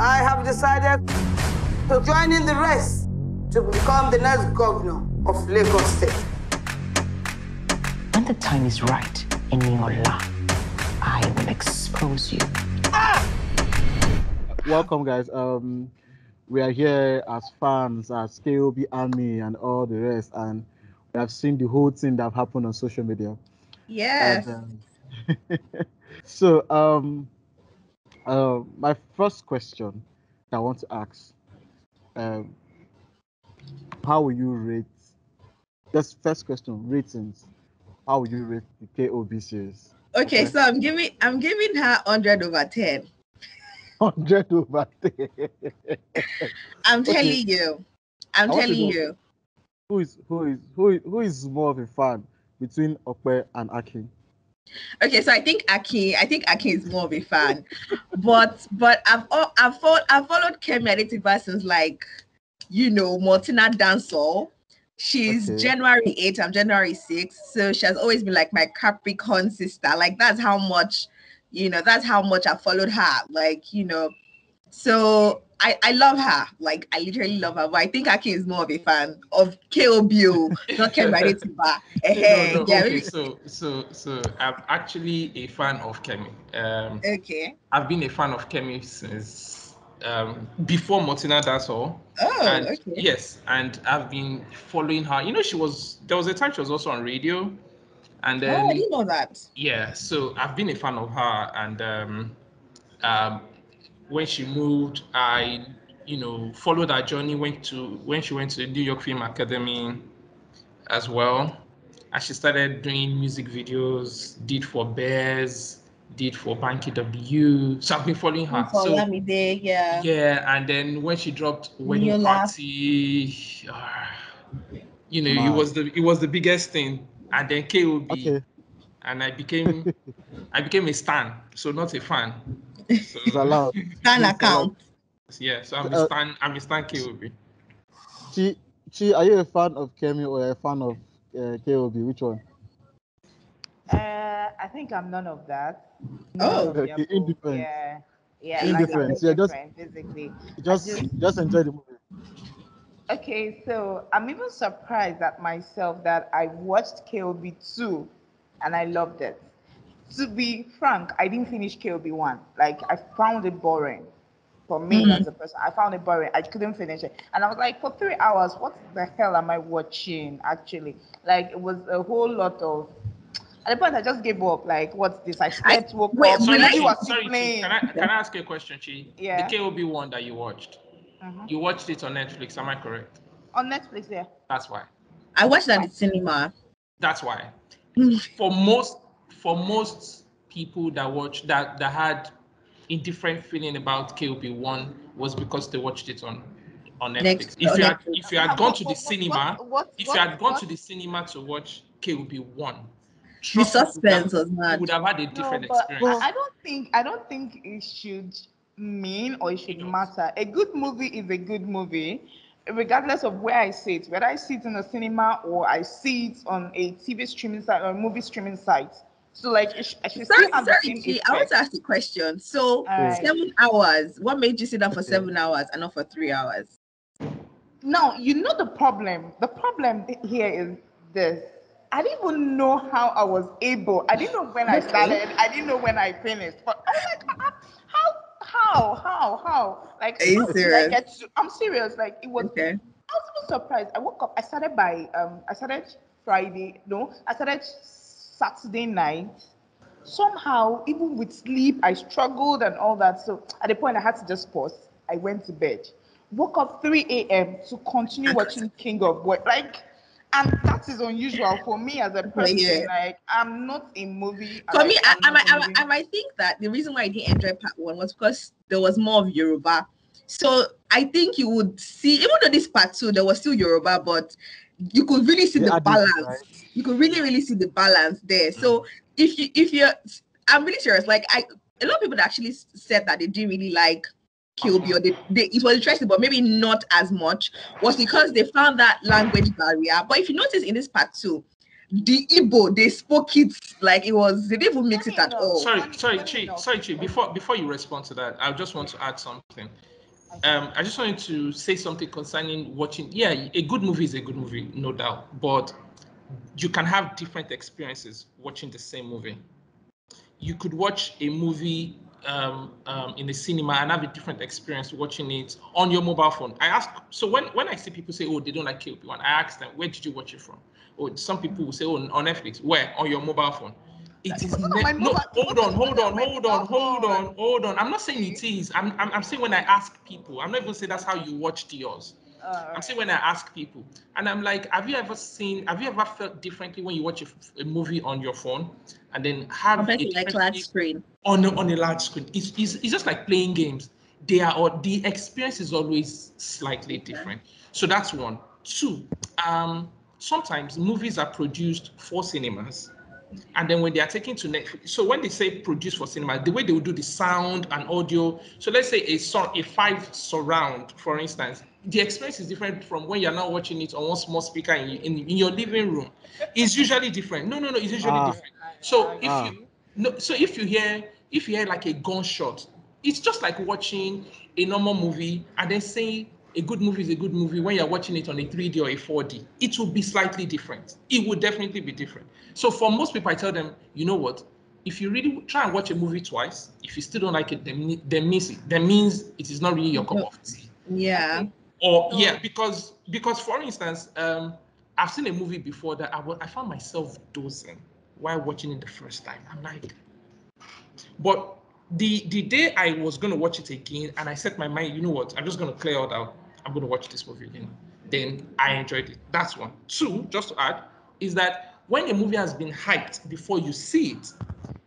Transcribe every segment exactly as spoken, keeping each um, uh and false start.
I have decided to join in the race to become the next governor of Lagos State. When the time is right, Eniola, I will expose you. Ah! Welcome, guys. Um, we are here as fans, as K O B Army and all the rest, and we have seen the whole thing that happened on social media. Yes. And, um, so, um, uh, my first question I want to ask, um, how will you rate, this first question, ratings, how will you rate the K O B series? Okay, okay. so I'm giving, I'm giving her one hundred over ten. one hundred over ten. I'm telling okay. you. I'm I telling you. Who is who is who is, who is more of a fan between Okpe and Akin? Okay, so I think Akin, I think Akin is more of a fan. but but I've I've followed I've followed Kemi Adetiba since, like, you know, Martina Dancehall. She's okay. January eighth, I'm January sixth. So she has always been like my Capricorn sister. Like, that's how much, you know, that's how much I followed her. Like, you know, so I, I love her. Like, I literally love her. But I think Akin is more of a fan of K O B O, not Kemi Adetiba. Hey, no, no, yeah, okay, really? so, so, so I'm actually a fan of Kemi. Um, okay. I've been a fan of Kemi since... Um, before Martina Dancehall. Oh, and, okay. Yes, and I've been following her. You know, she was, there was a time she was also on radio. And then, oh, I didn't know that. Yeah, so I've been a fan of her. And um, um, when she moved, I, you know, followed her journey, went to, when she went to the New York Film Academy as well. And she started doing music videos, did for Bears, did for Banky W, so I've been following her. For so, Lamide, yeah. Yeah, and then when she dropped Wedding Party, uh, you know, wow. it was the it was the biggest thing. And then K O B, okay. and I became I became a stan, so not a fan. So, it's allowed. Stan account. Yeah, so I'm a stan. I'm a stan K O B. Chi, Chi, are you a fan of Kemi or a fan of uh, K O B? Which one? Uh, I think I'm none of that. No, oh, okay. Indifferent. Yeah, yeah. Indifferent. Like yeah, just basically. Just, just, just enjoy the movie. Okay, so I'm even surprised at myself that I watched K O B two, and I loved it. To be frank, I didn't finish K O B one. Like, I found it boring. For me mm-hmm. as a person, I found it boring. I couldn't finish it, and I was like, for three hours, what the hell am I watching? Actually, like, it was a whole lot of. At the point, I just gave up. Like, what's this? I slept, woke up. Sorry, I, was sorry can, I, can I ask you a question, Chi? Yeah. The K O B one that you watched, mm-hmm. you watched it on Netflix, am I correct? On Netflix, yeah. That's why. I watched it at the cinema. That's why. for most for most people that watched, that, that had indifferent feeling about K O B one was because they watched it on on Netflix. Next, if, on you had, Netflix. if you had gone to the cinema, what, what, if what, you had gone what? to the cinema to watch K O B one, Trust the suspense was mad. Would have had a different no, but, experience. But I don't think I don't think it should mean or it should it matter. A good movie is a good movie, regardless of where I see it. Whether I see it in a cinema or I see it on a T V streaming site or a movie streaming site. So, like, it sh I should sorry, still sorry, G, I want to ask a question. So, right. seven hours. What made you sit down for seven hours and not for three hours? No, you know the problem. The problem here is this. I didn't even know how I was able. I didn't know when I started. I didn't know when I finished. But I was like, how, how, how, how? Like, how did I get to, I'm serious. Like, it was. Okay. I was even surprised. I woke up. I started by. Um, I started Friday. No, I started Saturday night. Somehow, even with sleep, I struggled and all that. So at the point, I had to just pause. I went to bed. Woke up three A M to continue watching King of Boys. Like. And that is unusual for me as a person. Yeah. Like, I'm not a movie. For like, me, I, I, I, movie. I, I, I think that the reason why I didn't enjoy part one was because there was more of Yoruba. So I think you would see, even though this part two, there was still Yoruba, but you could really see yeah, the balance. Did, right? You could really, really see the balance there. So if you, if you're, I'm really serious. Like, I, a lot of people actually said that they didn't really like K O B or they, they, it was interesting, but maybe not as much, was because they found that language barrier. But if you notice in this part two, the Igbo, they spoke it like it was, they didn't even mix it at all. Sorry, sorry, Chi, sorry, Chi, before, before you respond to that, I just want to add something. Um, I just wanted to say something concerning watching. Yeah, a good movie is a good movie, no doubt, but you can have different experiences watching the same movie. You could watch a movie um, um, in the cinema and have a different experience watching it on your mobile phone. I ask, so when, when I see people say, oh, they don't like K O P one, I ask them, where did you watch it from? Or some people will say, oh, on Netflix. Where? On your mobile phone. It is ne- no, mobile, hold on, hold on, hold on, hold on, hold on. I'm not saying it is. I'm, I'm, I'm saying when I ask people, I'm not even saying that's how you watched yours. Uh, I'm right. saying when I ask people, and I'm like, have you ever seen, have you ever felt differently when you watch a, a movie on your phone and then have it like large screen on a, on a large screen? It's, it's, it's just like playing games. They are, or the experience is always slightly different. So that's one. Two, um, sometimes movies are produced for cinemas. And then when they are taken to Netflix, so when they say produce for cinema, the way they will do the sound and audio. So let's say a, a five surround, for instance, the experience is different from when you're now watching it on one small speaker in, in, in your living room. It's usually different. No, no, no, it's usually uh, different. So if uh, you no, so if you hear if you hear like a gunshot, it's just like watching a normal movie and then saying a good movie is a good movie when you're watching it on a three D or a four D. It will be slightly different. It will definitely be different. So for most people, I tell them, you know what? If you really try and watch a movie twice, if you still don't like it, then, then miss it. That means it is not really your cup of tea. Yeah. Or no. yeah, because because for instance, um, I've seen a movie before that I, I found myself dozing while watching it the first time. I'm like, but. The the day I was going to watch it again, and I set my mind, you know what, I'm just going to clear it out. I'm going to watch this movie again. Then I enjoyed it. That's one. Two, just to add, is that when a movie has been hyped before you see it,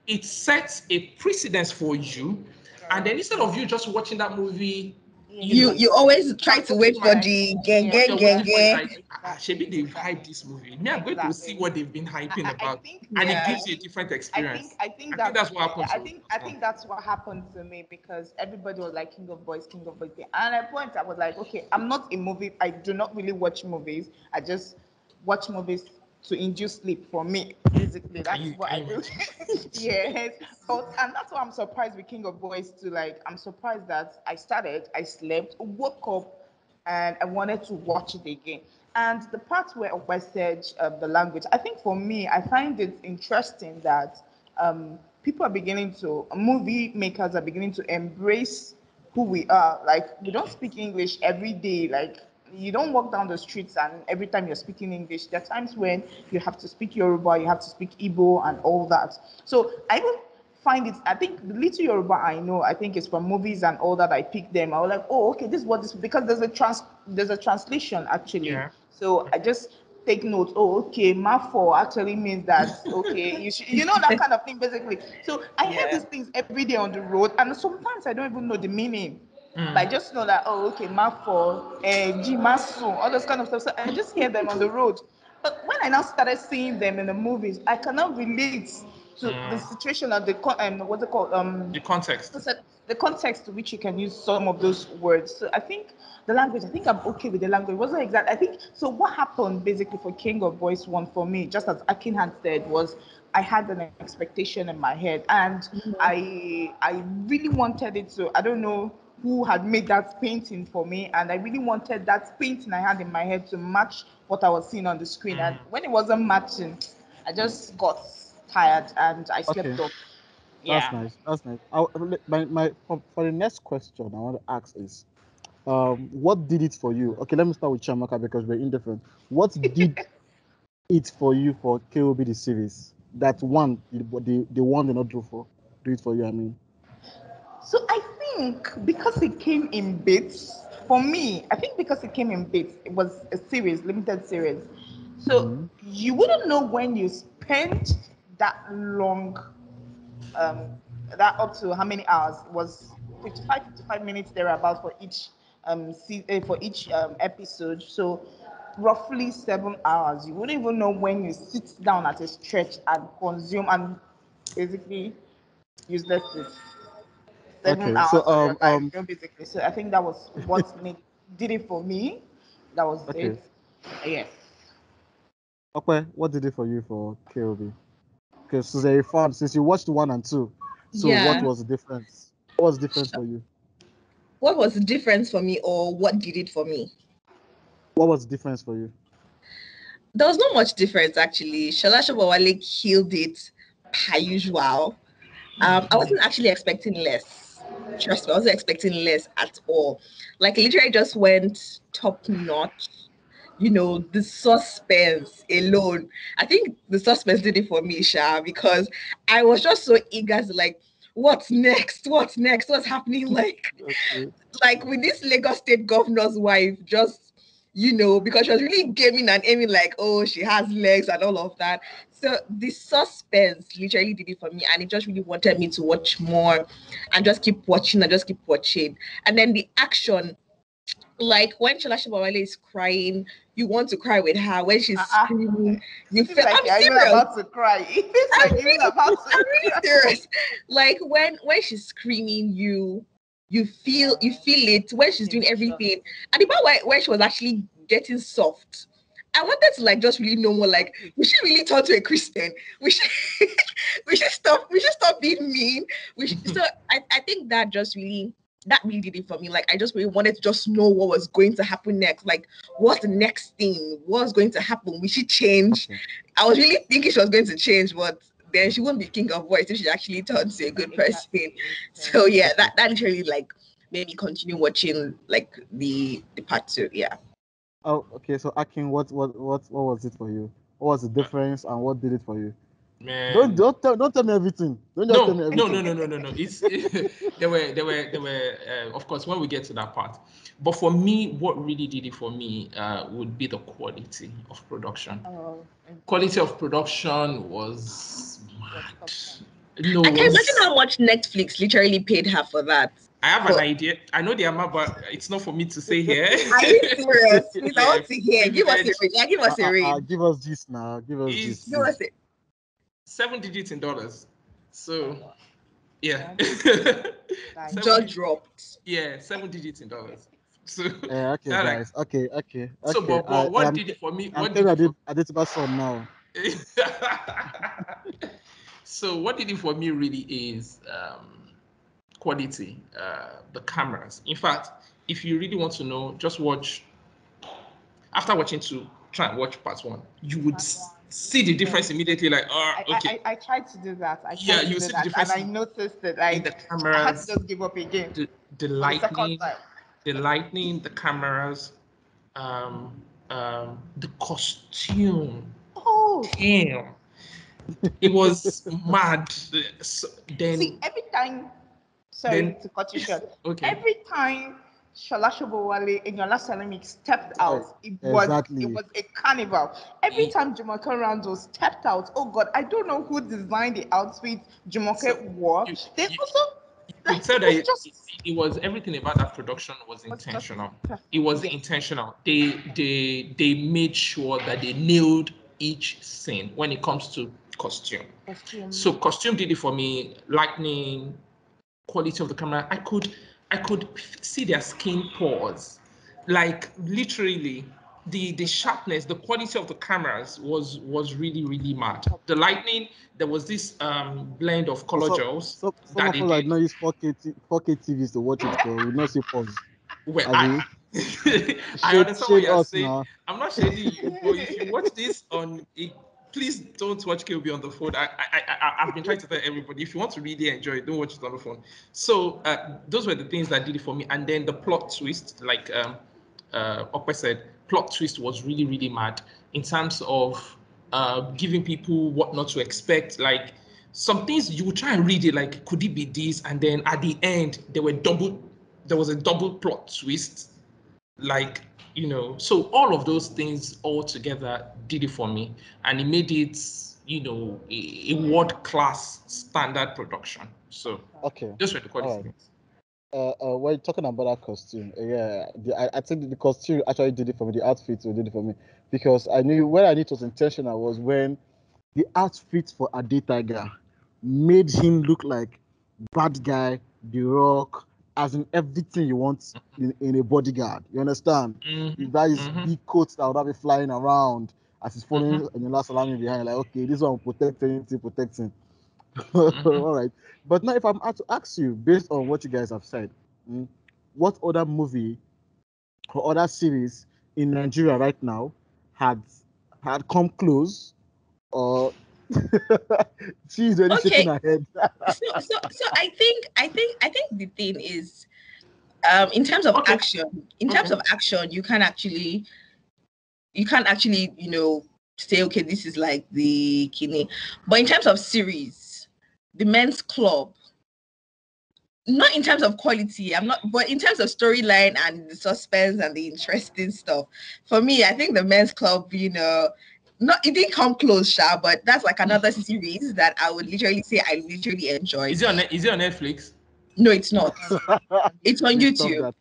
it sets a precedence for you. And then instead of you just watching that movie, you you, know, you always try to wait for the gang, gang, gang, gang. Maybe they've hyped this movie. Me, I'm going exactly. to see what they've been hyping I, about, I think, and yeah. it gives you a different experience. I think, I think, I think that's what happened. I think I think that's what happened to me because everybody was like King of Boys, King of Boys, and at a point I was like, okay, I'm not a movie. I do not really watch movies. I just watch movies to induce sleep for me. Basically, that's you, what I do. Yes, but, and that's why I'm surprised with King of Boys too. Like, I'm surprised that I started, I slept, woke up, and I wanted to watch it again. And the part where I said uh, the language, I think for me, I find it interesting that um, people are beginning to, movie makers are beginning to embrace who we are. Like, we don't speak English every day. Like, you don't walk down the streets and every time you're speaking English, there are times when you have to speak Yoruba, you have to speak Igbo and all that. So I even find it, I think the little Yoruba I know, I think it's from movies and all that, I picked them. I was like, oh, okay, this is what this, because there's a trans, there's a translation actually. Yeah. So I just take note, oh, okay, Mafo actually means that, okay, you should, you know, that kind of thing, basically. So I yeah. hear these things every day on the road, and sometimes I don't even know the meaning. Mm. But I just know that, oh, okay, Mafo, eh, Jimasu, all those kind of stuff. So I just hear them on the road. But when I now started seeing them in the movies, I cannot relate to mm. the situation of the, um, what's it called? Um, the context. The context to which you can use some of those words. So I think the language, I think I'm okay with the language. It wasn't exact. I think, so what happened basically for King of Boys one for me, just as Akin had said, was I had an expectation in my head and mm-hmm. I I really wanted it to, I don't know who had made that painting for me, and I really wanted that painting I had in my head to match what I was seeing on the screen. Mm-hmm. And when it wasn't matching, I just got tired and I slept okay. off. Yeah. That's nice. That's nice. I, my, my, for, for the next question, I want to ask is, um, what did it for you? Okay, let me start with Chamaka because we're indifferent. What did it for you for K O B the series? That one, the the one they not do for, do it for you. I mean. So I think because it came in bits for me. I think because it came in bits, it was a series, limited series. So mm-hmm. you wouldn't know when you spent that long. Um, that up to how many hours was fifty-five, fifty-five minutes thereabouts for each um season, for each um, episode. So roughly seven hours. You wouldn't even know when you sit down at a stretch and consume and basically use this. Seven okay, hours. So um, um basically. So I think that was what made, did it for me. That was okay. it. Yes. Okay, what did it for you for K O B? Because so they found, since you watched one and two, so yeah. what was the difference? What was the difference for you? What was the difference for me, or what did it for me? What was the difference for you? There was not much difference, actually. Sola Sobowale killed it, per usual. Um, I wasn't actually expecting less. Trust me, I wasn't expecting less at all. Like, literally just went top-notch. You know, the suspense alone. I think the suspense did it for me, Sha, because I was just so eager to, like, what's next? What's next? What's happening? Like, okay. like with this Lagos State governor's wife, just, you know, because she was really gaming and aiming, like, oh, she has legs and all of that. So the suspense literally did it for me, and it just really wanted me to watch more and just keep watching and just keep watching. And then the action. Like, when Sola Sobowale is crying, you want to cry with her. When she's uh-uh. screaming, you feel like, I'm serious. about to cry. I'm, like, really, about to I'm really serious. Like, when when she's screaming, you you feel you feel it. When she's doing everything, and about where where she was actually getting soft, I wanted to, like, just really know more. Like, we should really talk to a Christian. We should we should stop we should stop being mean. We should, so I I think that just really. That really did it for me. Like, I just really wanted to just know what was going to happen next. Like, what's the next thing? What's going to happen? Will she change? Okay. I was really thinking she was going to change, but then she wouldn't be King of Boys if she actually turned to a good person. Exactly. So yeah, that, that literally, like, made me continue watching, like, the the part two. Yeah. Oh, okay. So Akin, what what what what was it for you? What was the difference, and what did it for you? Man. Don't don't tell, don't tell me everything. Don't no, tell me everything. No, no, no, no, no, no. It's there were there were there were uh, of course, when we get to that part. But for me, what really did it for me uh, would be the quality of production. Oh, quality of production was mad. No, I can imagine how much Netflix literally paid her for that. I have but, an idea. I know the amount, but it's not for me to say here. Are you serious? It's not to hear. Give us a ring. Give us a ring. Give us this now. Give us this. Give us it. Seven digits in dollars. So, yeah. Jaw dropped. Yeah, seven digits in dollars. So, yeah, okay, guys. Like, okay, okay. So, okay. But, but what I, did it for me? I'm what did I did, I did about some now. So, what did it for me really is um, quality, uh, the cameras. In fact, if you really want to know, just watch. After watching two, try and watch part one. You would. That's see the difference immediately, like, oh, okay. I, I, I tried to do that. I yeah, you see the difference. And I noticed that, like, the cameras, I had to just give up again. The, the lightning, the lightning, the cameras, um, um, the costume. Oh, damn! It was mad. So then, see, every time, sorry then, to cut you short. Okay. Every time Sola Sobowale, Eniola Salami stepped out. It was exactly. It was a carnival. Every time Jumoke Randle stepped out, oh God, I don't know who designed the outfit Jumoke so wore. You, they you, also you like, said that it, just, it, it was everything about that production was intentional. It was yeah. intentional. They they they made sure that they nailed each scene when it comes to costume. costume. So costume did it for me. Lightning, quality of the camera. I could. I could see their skin pores, like literally the, the sharpness, the quality of the cameras was was really, really mad. The lightning, there was this um, blend of color so, gels. So, so that people like now use four K T Vs to watch it, so we not see pores. Well, I, I, I understand what you're saying. Now. I'm not shading you, but if you watch this on a please don't watch K O B on the phone. I, I, I, I've been trying to tell everybody, if you want to really enjoy it, don't watch it on the phone. So uh, those were the things that did it for me. And then the plot twist, like um, uh, Okpe said, plot twist was really, really mad in terms of uh, giving people what not to expect. Like some things you would try and read it, like, could it be this? And then at the end, there were double, there was a double plot twist. Like, you know, so all of those things all together did it for me, and it made it, you know, a, a world-class standard production. So okay, just where to call it. Uh, uh, we're talking about that costume. Uh, yeah, the, I, I think the costume actually did it for me. The outfit did it for me because I knew when I knew it was intentional was when the outfit for Ade Tiger made him look like bad guy, The Rock. As in everything you want in, in a bodyguard, you understand? Mm-hmm. That is mm-hmm. big coats that would have been flying around, as he's following mm-hmm. Eniola Salami behind, like, okay, this one protecting, protecting. Mm-hmm. All right. But now, if I'm to ask you, based on what you guys have said, what other movie or other series in Nigeria right now had had come close, or she's already okay. shaking her head? so, so, so I think, I think, I think the thing is, um, in terms of okay. action, in terms mm-hmm. of action, you can actually, you can actually, you know, say, okay, this is like the kidney. But in terms of series, The Men's Club, not in terms of quality, I'm not, but in terms of storyline and the suspense and the interesting stuff, for me, I think The Men's Club, you know, not it didn't come close, Sha, but that's like another series that I would literally say I literally enjoyed. Is it on, is it on Netflix? No, it's not. It's on YouTube.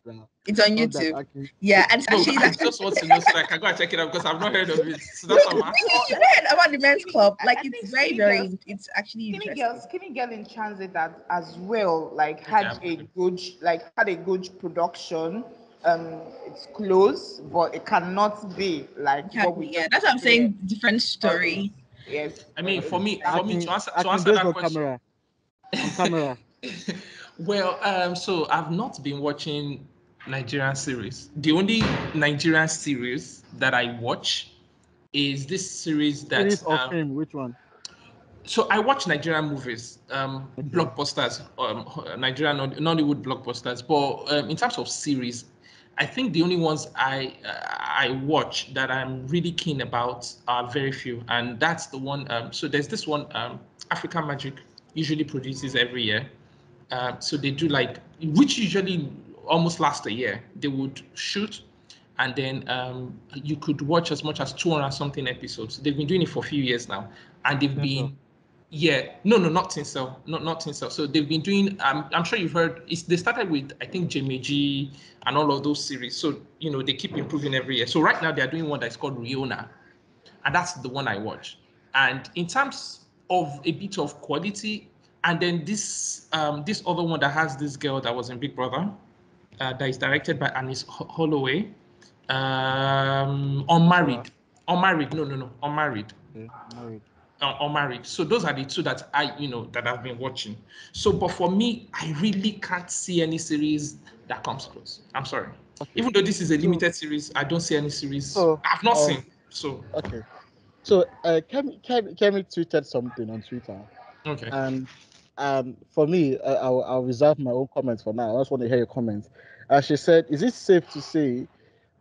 It's on YouTube. Yeah, and no, actually, I just want to know so I can go and check it out because I've not heard of it. So that's no, the thing is, you read about The Men's Club. Like, I, I it's very, very, girls, it's actually interesting. Skinny Girl, Skinny Girl in Transit that as well, like, had yeah. a good, like, had a good production. Um, it's close, but it cannot be like what we. Yeah, that's what I'm saying. Different story. Yes. I mean, for me, for me to answer, to answer that question. On camera. Well, um, so I've not been watching Nigerian series. The only Nigerian series that I watch is this series that. Series or um, film? Which one? So I watch Nigerian movies, um, okay. blockbusters, um, Nigerian Nollywood blockbusters. But um, in terms of series, I think the only ones I uh, I watch that I'm really keen about are very few, and that's the one. Um, so there's this one, um, African Magic, usually produces every year. Uh, so they do like, which usually almost lasts a year. They would shoot, and then um, you could watch as much as two hundred something episodes. They've been doing it for a few years now, and they've mm-hmm. been, yeah, no, no, not Tinsel, not not Tinsel. So they've been doing. Um, I'm sure you've heard. It's, they started with I think J M G and all of those series. So you know they keep improving every year. So right now they are doing one that's called Riona, and that's the one I watch. And in terms of a bit of quality. And then this um, this other one that has this girl that was in Big Brother, uh, that is directed by Anis Holloway, um, Unmarried, Unmarried, no, no, no, Unmarried, yeah, married. Uh, Unmarried. So those are the two that I, you know, that I've been watching. So, but for me, I really can't see any series that comes close. I'm sorry. Okay. Even though this is a limited series, I don't see any series oh, I've not oh, seen. So okay. So uh, Kemi Kemi Kemi tweeted something on Twitter. Okay. And Um, for me, uh, I'll, I'll reserve my own comments for now. I just want to hear your comments. Uh, she said, is it safe to say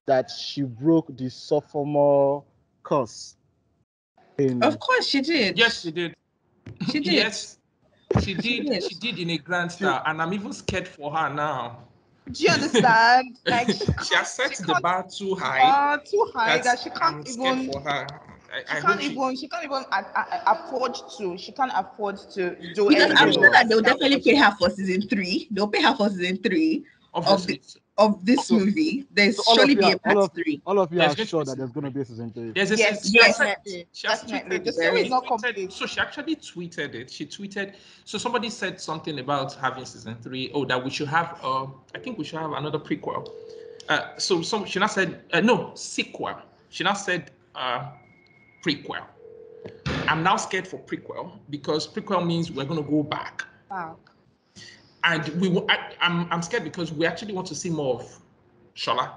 that she broke the sophomore curse? In... Of course she did. Yes, she did. She did. Yes, she did. She did, she did in a grand style. And I'm even scared for her now. Do you understand? Like she, she has set she the bar too high. Bar too high that she can't I'm even... for her. I, she I can't even. She, she can't even a, a, afford to. She can't afford to do. Because I'm sure that they'll definitely pay her for season three. They'll pay her for season three of the, of this so, movie. There's so surely be a part all of, three. All of you there's are sure that there's going to be a season three. Yes, yes, yes. Definitely. She has definitely. Tweeted, the series is not complete. So she actually tweeted it. She tweeted. So somebody said something about having season three. Oh, that we should have. Uh, I think we should have another prequel. Uh, so some she now said uh, no sequel. She now said. Uh, Prequel. I'm now scared for prequel because prequel means we're going to go back. Wow. And we, I, I'm, I'm scared because we actually want to see more of Shola,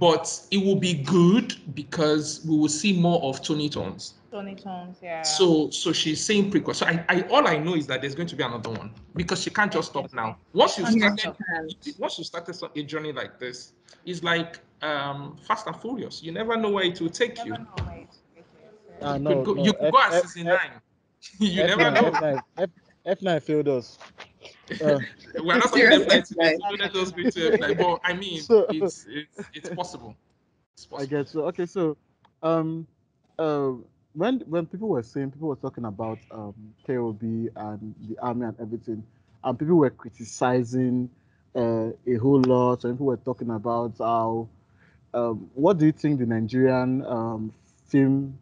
but it will be good because we will see more of Toni Tones. Toni Tones, yeah. So, so she's saying prequel. So I, I, all I know is that there's going to be another one because she can't just stop now. Once you started, once you started a journey like this, it's like um, Fast and Furious. You never know where it will take you. Ah, you no, could go, no. You could F, go at F, season F, nine. You F, never F, know. F nine, F, F nine failed us. Uh, We're not talking F nine. But I mean, so, it's, it's it's possible. It's possible. I guess so. Okay, so um, uh, when when people were saying, people were talking about um K O B and the army and everything, and people were criticizing uh, a whole lot. And people were talking about how. Um, what do you think the Nigerian um film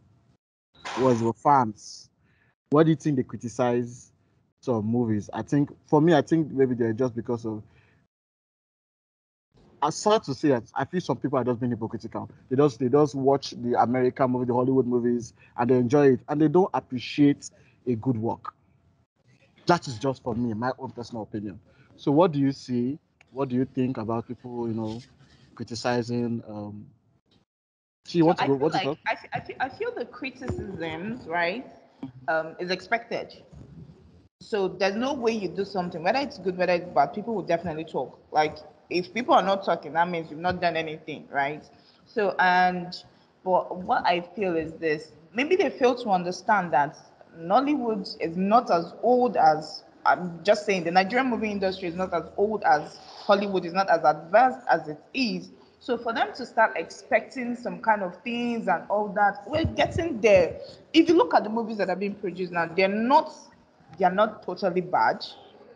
was your fans? What do you think they criticize some movies? I think for me, I think maybe they're just because of I'm sad to say that I feel some people are just being hypocritical. They just they just watch the American movie, the Hollywood movies, and they enjoy it, and they don't appreciate a good work. That is just for me, my own personal opinion. So, what do you see? What do you think about people, you know, criticizing? Um, she wants so to go. What like, to talk? I, I, feel, I feel the criticisms, right, um, is expected. So there's no way you do something, whether it's good, whether it's bad. People will definitely talk. Like, if people are not talking, that means you've not done anything, right? So, and but what I feel is this: maybe they fail to understand that Nollywood is not as old as, I'm just saying, the Nigerian movie industry is not as old as Hollywood, is not as advanced as it is. So for them to start expecting some kind of things and all that, we're getting there. If you look at the movies that are being produced now, they're not they are not totally bad.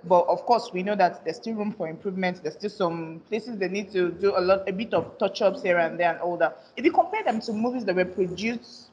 But of course, we know that there's still room for improvement. There's still some places they need to do a lot, a bit of touch-ups here and there and all that. If you compare them to movies that were produced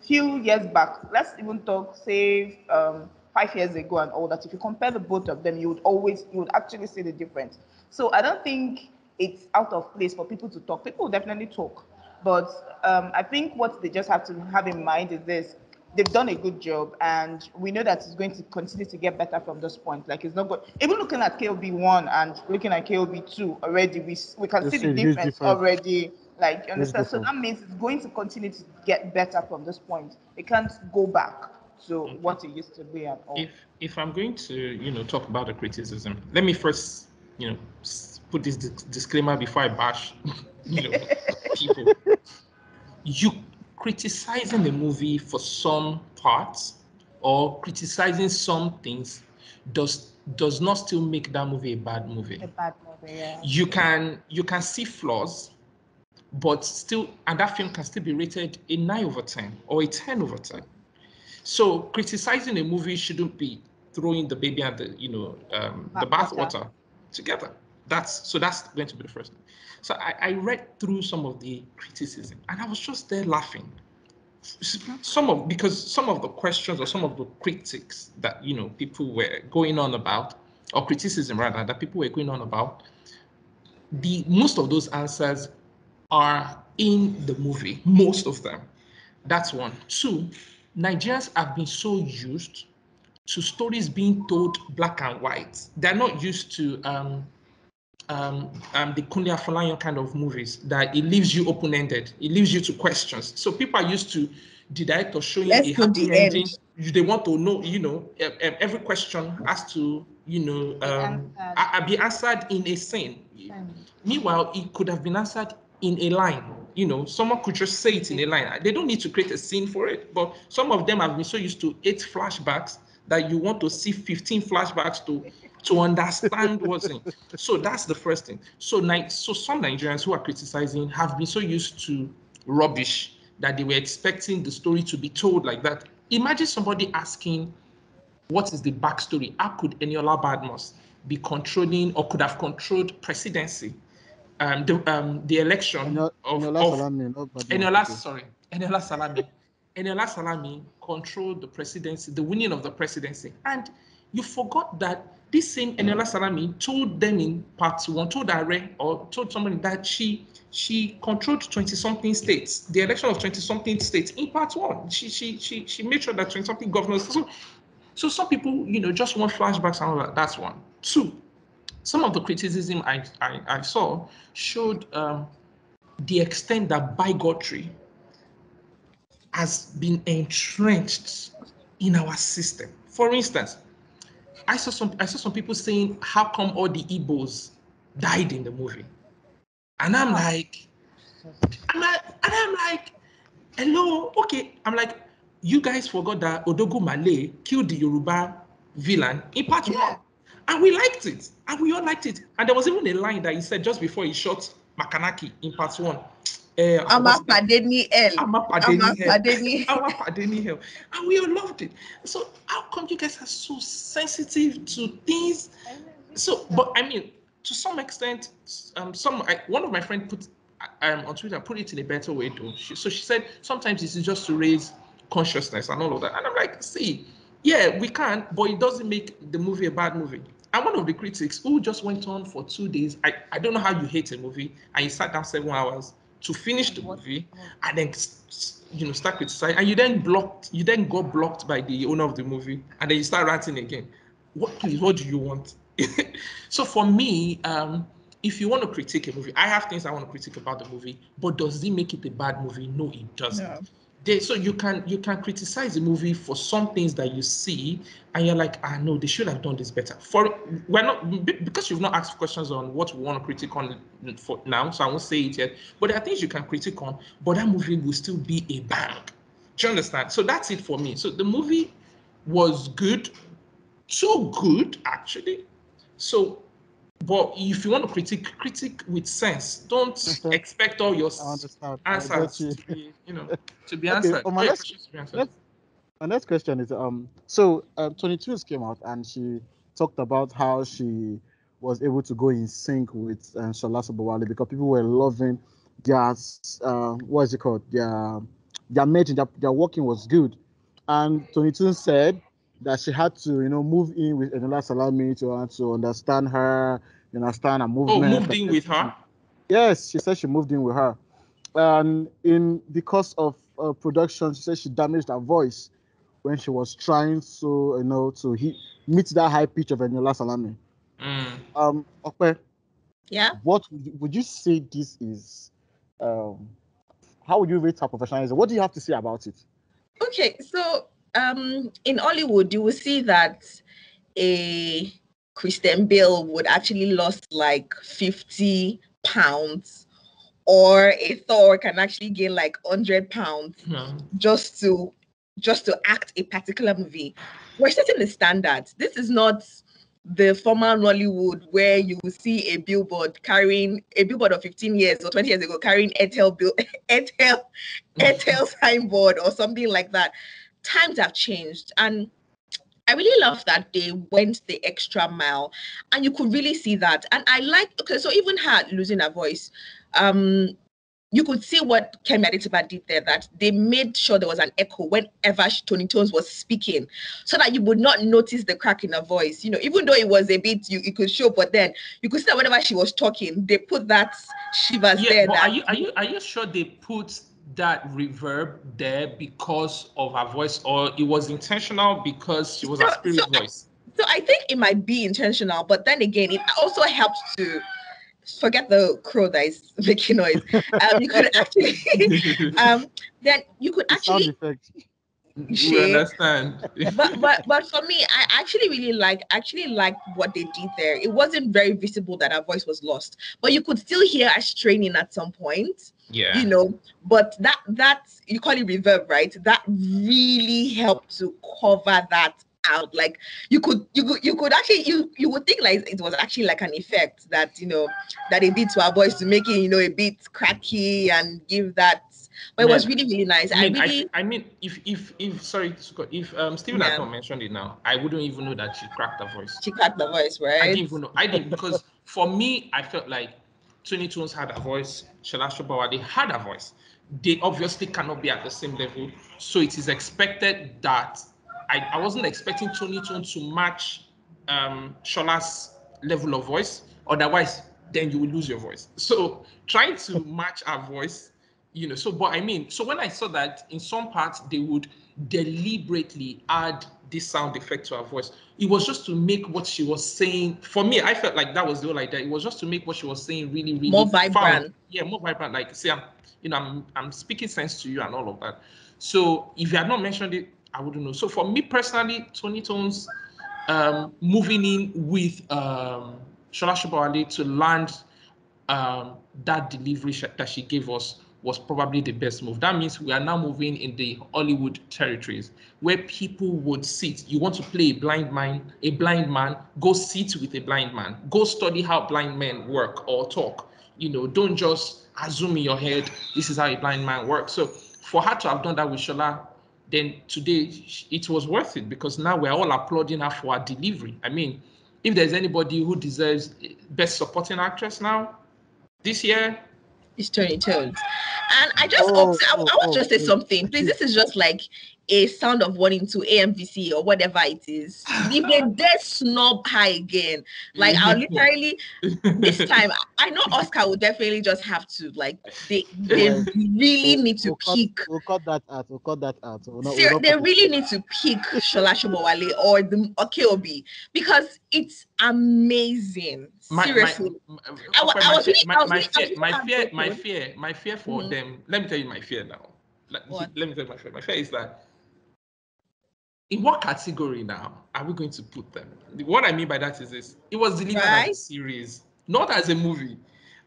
few years back, let's even talk, say, um, five years ago and all that. If you compare the both of them, you would always, you would actually see the difference. So I don't think it's out of place for people to talk. People definitely talk. But um, I think what they just have to have in mind is this. They've done a good job, and we know that it's going to continue to get better from this point. Like, it's not good. Even looking at K O B one and looking at K O B two already, we we can it's see the difference, difference already. Like, you understand? So that means it's going to continue to get better from this point. It can't go back to okay. what it used to be at all. If, if I'm going to, you know, talk about the criticism, let me first, you know, put this disclaimer before I bash, you know, people. You criticizing a movie for some parts or criticizing some things does does not still make that movie a bad movie. A bad movie, yeah. You can you can see flaws, but still, and that film can still be rated a nine over ten or a ten over ten. So criticizing a movie shouldn't be throwing the baby and the you know um, the bathwater together. That's so that's going to be the first thing. So I, I read through some of the criticism and I was just there laughing. Some of because some of the questions or some of the critics that you know people were going on about, or criticism rather that people were going on about, the most of those answers are in the movie, most of them. That's one. Two, Nigerians have been so used to stories being told black and white. They're not used to um Um, um, the Kunle Afolayan kind of movies that it leaves you open-ended, it leaves you to questions. So people are used to the director showing Let's a happy the ending. End. They want to know, you know, every question has to, you know, um, be answered in a scene. Um, Meanwhile, it could have been answered in a line. You know, someone could just say it in a line. They don't need to create a scene for it. But some of them have been so used to eight flashbacks that you want to see fifteen flashbacks to. To understand what's in. So that's the first thing. So, so some Nigerians who are criticizing have been so used to rubbish that they were expecting the story to be told like that. Imagine somebody asking, what is the backstory? How could Eniola Badmus be controlling or could have controlled presidency? Um, the, um, the election Eniola, of... Eniola of, Salami. Of, Eniola, sorry. Eniola Salami. Eniola Salami controlled the presidency, the winning of the presidency. And you forgot that this same Eniola Salami told them in part one, told Are or told somebody that she she controlled twenty-something states, the election of twenty-something states in part one. She she she she made sure that twenty-something governors. So, so some people, you know, just want flashbacks and all that. That's one. Two, some of the criticism I I, I saw showed um, the extent that bigotry has been entrenched in our system. For instance, I saw some. I saw some people saying, "How come all the Igbos died in the movie?" And I'm like, I'm like, and I'm like, hello, okay. I'm like, you guys forgot that Odogu Malay killed the Yoruba villain in part yeah. one, and we liked it, and we all liked it. And there was even a line that he said just before he shot Makanaki in part one. Uh, Amapadeni El. Amapadeni El. Amapadeni El. And we all loved it. So how come you guys are so sensitive to things? So, but I mean, to some extent, um, some I, one of my friends put um, on Twitter put it in a better way though. She, so she said sometimes this is just to raise consciousness and all of that. And I'm like, see, yeah, we can, but it doesn't make the movie a bad movie. I'm one of the critics who just went on for two days. I, I don't know how you hate a movie and you sat down seven hours to finish the movie and then, you know, start criticizing. And you then blocked, you then got blocked by the owner of the movie and then you start ranting again. What, please, what do you want? So for me, um, if you want to critique a movie, I have things I want to critique about the movie, but does it make it a bad movie? No, it doesn't. No. They, so you can you can criticize the movie for some things that you see, and you're like, ah, no, they should have done this better. For we're not because you've not asked questions on what we want to critique on for now, so I won't say it yet. But there are things you can critique on, but that movie will still be a bang. Do you understand? So that's it for me. So the movie was good, too good actually. So, but if you want to critique, critique with sense. Don't expect all your answers you. to be, you know, to be okay, answered. Well, my, next, to be answered. Next, my next question is, um, so uh, Toni Tones came out and she talked about how she was able to go in sync with uh, Sola Sobowale because people were loving their, uh, what is it called, their, their matching, their, their working was good. And Toni Tones said that she had to, you know, move in with Eniola Salami to, to understand her, understand her movement. Oh, moved in with her? Yes, she said she moved in with her. And in because of uh, production, she said she damaged her voice when she was trying to, you know, to hit, meet that high pitch of Eniola Salami. Mm. Um, okay. Yeah? What would you, would you say this is? Um, how would you rate her professionalism? What do you have to say about it? Okay, so... Um, in Hollywood, you will see that a Christian Bale would actually lost like fifty pounds, or a Thor can actually gain like one hundred pounds no. just to just to act a particular movie. We're setting the standard. This is not the former Nollywood where you will see a billboard carrying a billboard of fifteen years or twenty years ago carrying Airtel bill, Airtel, Airtel signboard or something like that. Times have changed, and I really love that they went the extra mile, and you could really see that. And I like, okay, so even her losing her voice, um, you could see what Kemi Adetiba did there, that they made sure there was an echo whenever Toni Tones was speaking, so that you would not notice the crack in her voice. You know, even though it was a bit, you it could show, but then you could see that whenever she was talking, they put that shivers yeah, there. That, are you are you are you sure they put that reverb there because of her voice, or it was intentional because she was so, a spirit so voice? I, so I think it might be intentional, but then again, it also helps to forget the crow that is making noise. Um, you could actually, um, then you could actually. You understand. but, but but for me, I actually really like actually liked what they did there. It wasn't very visible that her voice was lost, but you could still hear her straining at some point. Yeah. You know, but that that you call it reverb, right? That really helped to cover that out. Like you could you could you could actually you you would think like it was actually like an effect that, you know, that they did to our voice to make it, you know, a bit cracky and give that. But it Man, was really, really nice. I mean, I, really... I, I mean if, if, if, sorry, if um, Stephen yeah. has not mentioned it now, I wouldn't even know that she cracked her voice. She cracked her voice, right? I didn't even know. I didn't, because for me, I felt like Toni Tones had a voice, Sola Sobowale had a voice. They obviously cannot be at the same level. So it is expected that, I, I wasn't expecting Toni Tones to match um, Shola's level of voice. Otherwise, then you will lose your voice. So trying to match her voice, you know, so, but I mean, so when I saw that in some parts, they would deliberately add this sound effect to her voice, it was just to make what she was saying. For me, I felt like that was the whole idea. It was just to make what she was saying really, really more vibrant. Found. Yeah, more vibrant. Like, see, I'm, you know, I'm, I'm speaking sense to you and all of that. So if you had not mentioned it, I wouldn't know. So for me personally, Toni Tones um, moving in with um, Sola Sobowale to land um, that delivery sh that she gave us was probably the best move. That means we are now moving in the Hollywood territories where people would sit. You want to play a blind man, a blind man, go sit with a blind man. Go study how blind men work or talk. You know, don't just assume in your head, this is how a blind man works. So for her to have done that with Sola, then today it was worth it, because now we're all applauding her for her delivery. I mean, if there's anybody who deserves Best Supporting Actress now, this year, it's Toni Tones. And I just, oh, I, I want to oh, just say something. Please, this is just like a Sound of Warning to A M V C or whatever it is, if they dare snob her again, like I'll literally this time I know Oscar will definitely just have to like they they yeah. really we'll, need to we'll pick cut, we'll cut that out we'll cut that out we'll not, we'll they really need to pick Sola Sobowale or the or K O B because it's amazing. My, seriously my, my, I, I, I was really, my, I was my, really, fear, really my fear my fear my fear for mm-hmm. them. Let me tell you my fear now. Like, let me tell you my fear. My fear is that in what category now are we going to put them? What I mean by that is this. It was delivered right. as a series, not as a movie.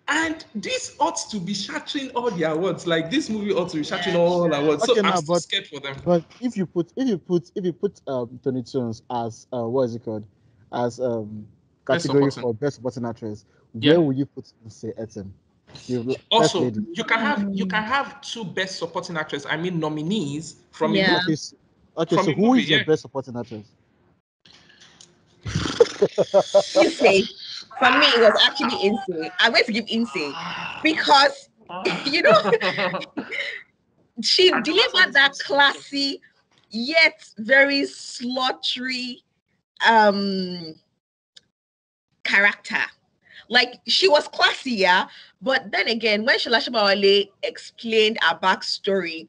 And this ought to be shattering all the awards. Like this movie ought to be shattering yeah, all yeah. awards. Okay, so no, I'm but, scared for them. But if you put, if you put, if you put um, Toni Tones as uh, what is it called? As um, category best for best supporting actress, where yeah. will you put Inse Etem? You, also, you can have you can have two best supporting actress. I mean nominees from yeah. Okay, so, okay, from so who movie, is your yeah. best supporting actress? Inse. For me, it was actually Inse. I'm going to give Inse because you know she delivered that classy yet very sluttery um, character. Like she was classy, yeah. But then again, when Sola Sobowale explained her backstory,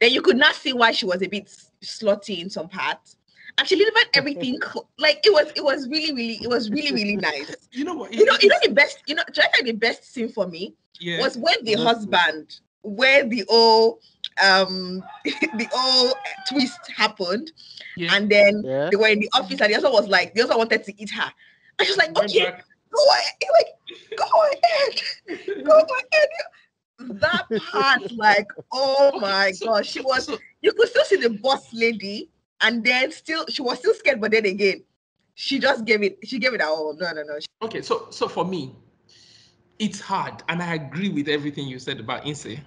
then you could not see why she was a bit slutty in some parts. And she delivered everything like it was. It was really, really. It was really, really nice. You know what? It, you know, you know the best. You know, the best scene for me yeah. was when the husband, where the old, um, the old twist happened, yeah. and then yeah. they were in the office, and the other was like, the other wanted to eat her, and she was like, Remember. okay. Go ahead, like, go ahead, go ahead. That part, like, oh my gosh, she was, you could still see the boss lady, and then still, she was still scared, but then again, she just gave it, she gave it all. No, no, no. Okay, so, so for me, it's hard, and I agree with everything you said about Inse,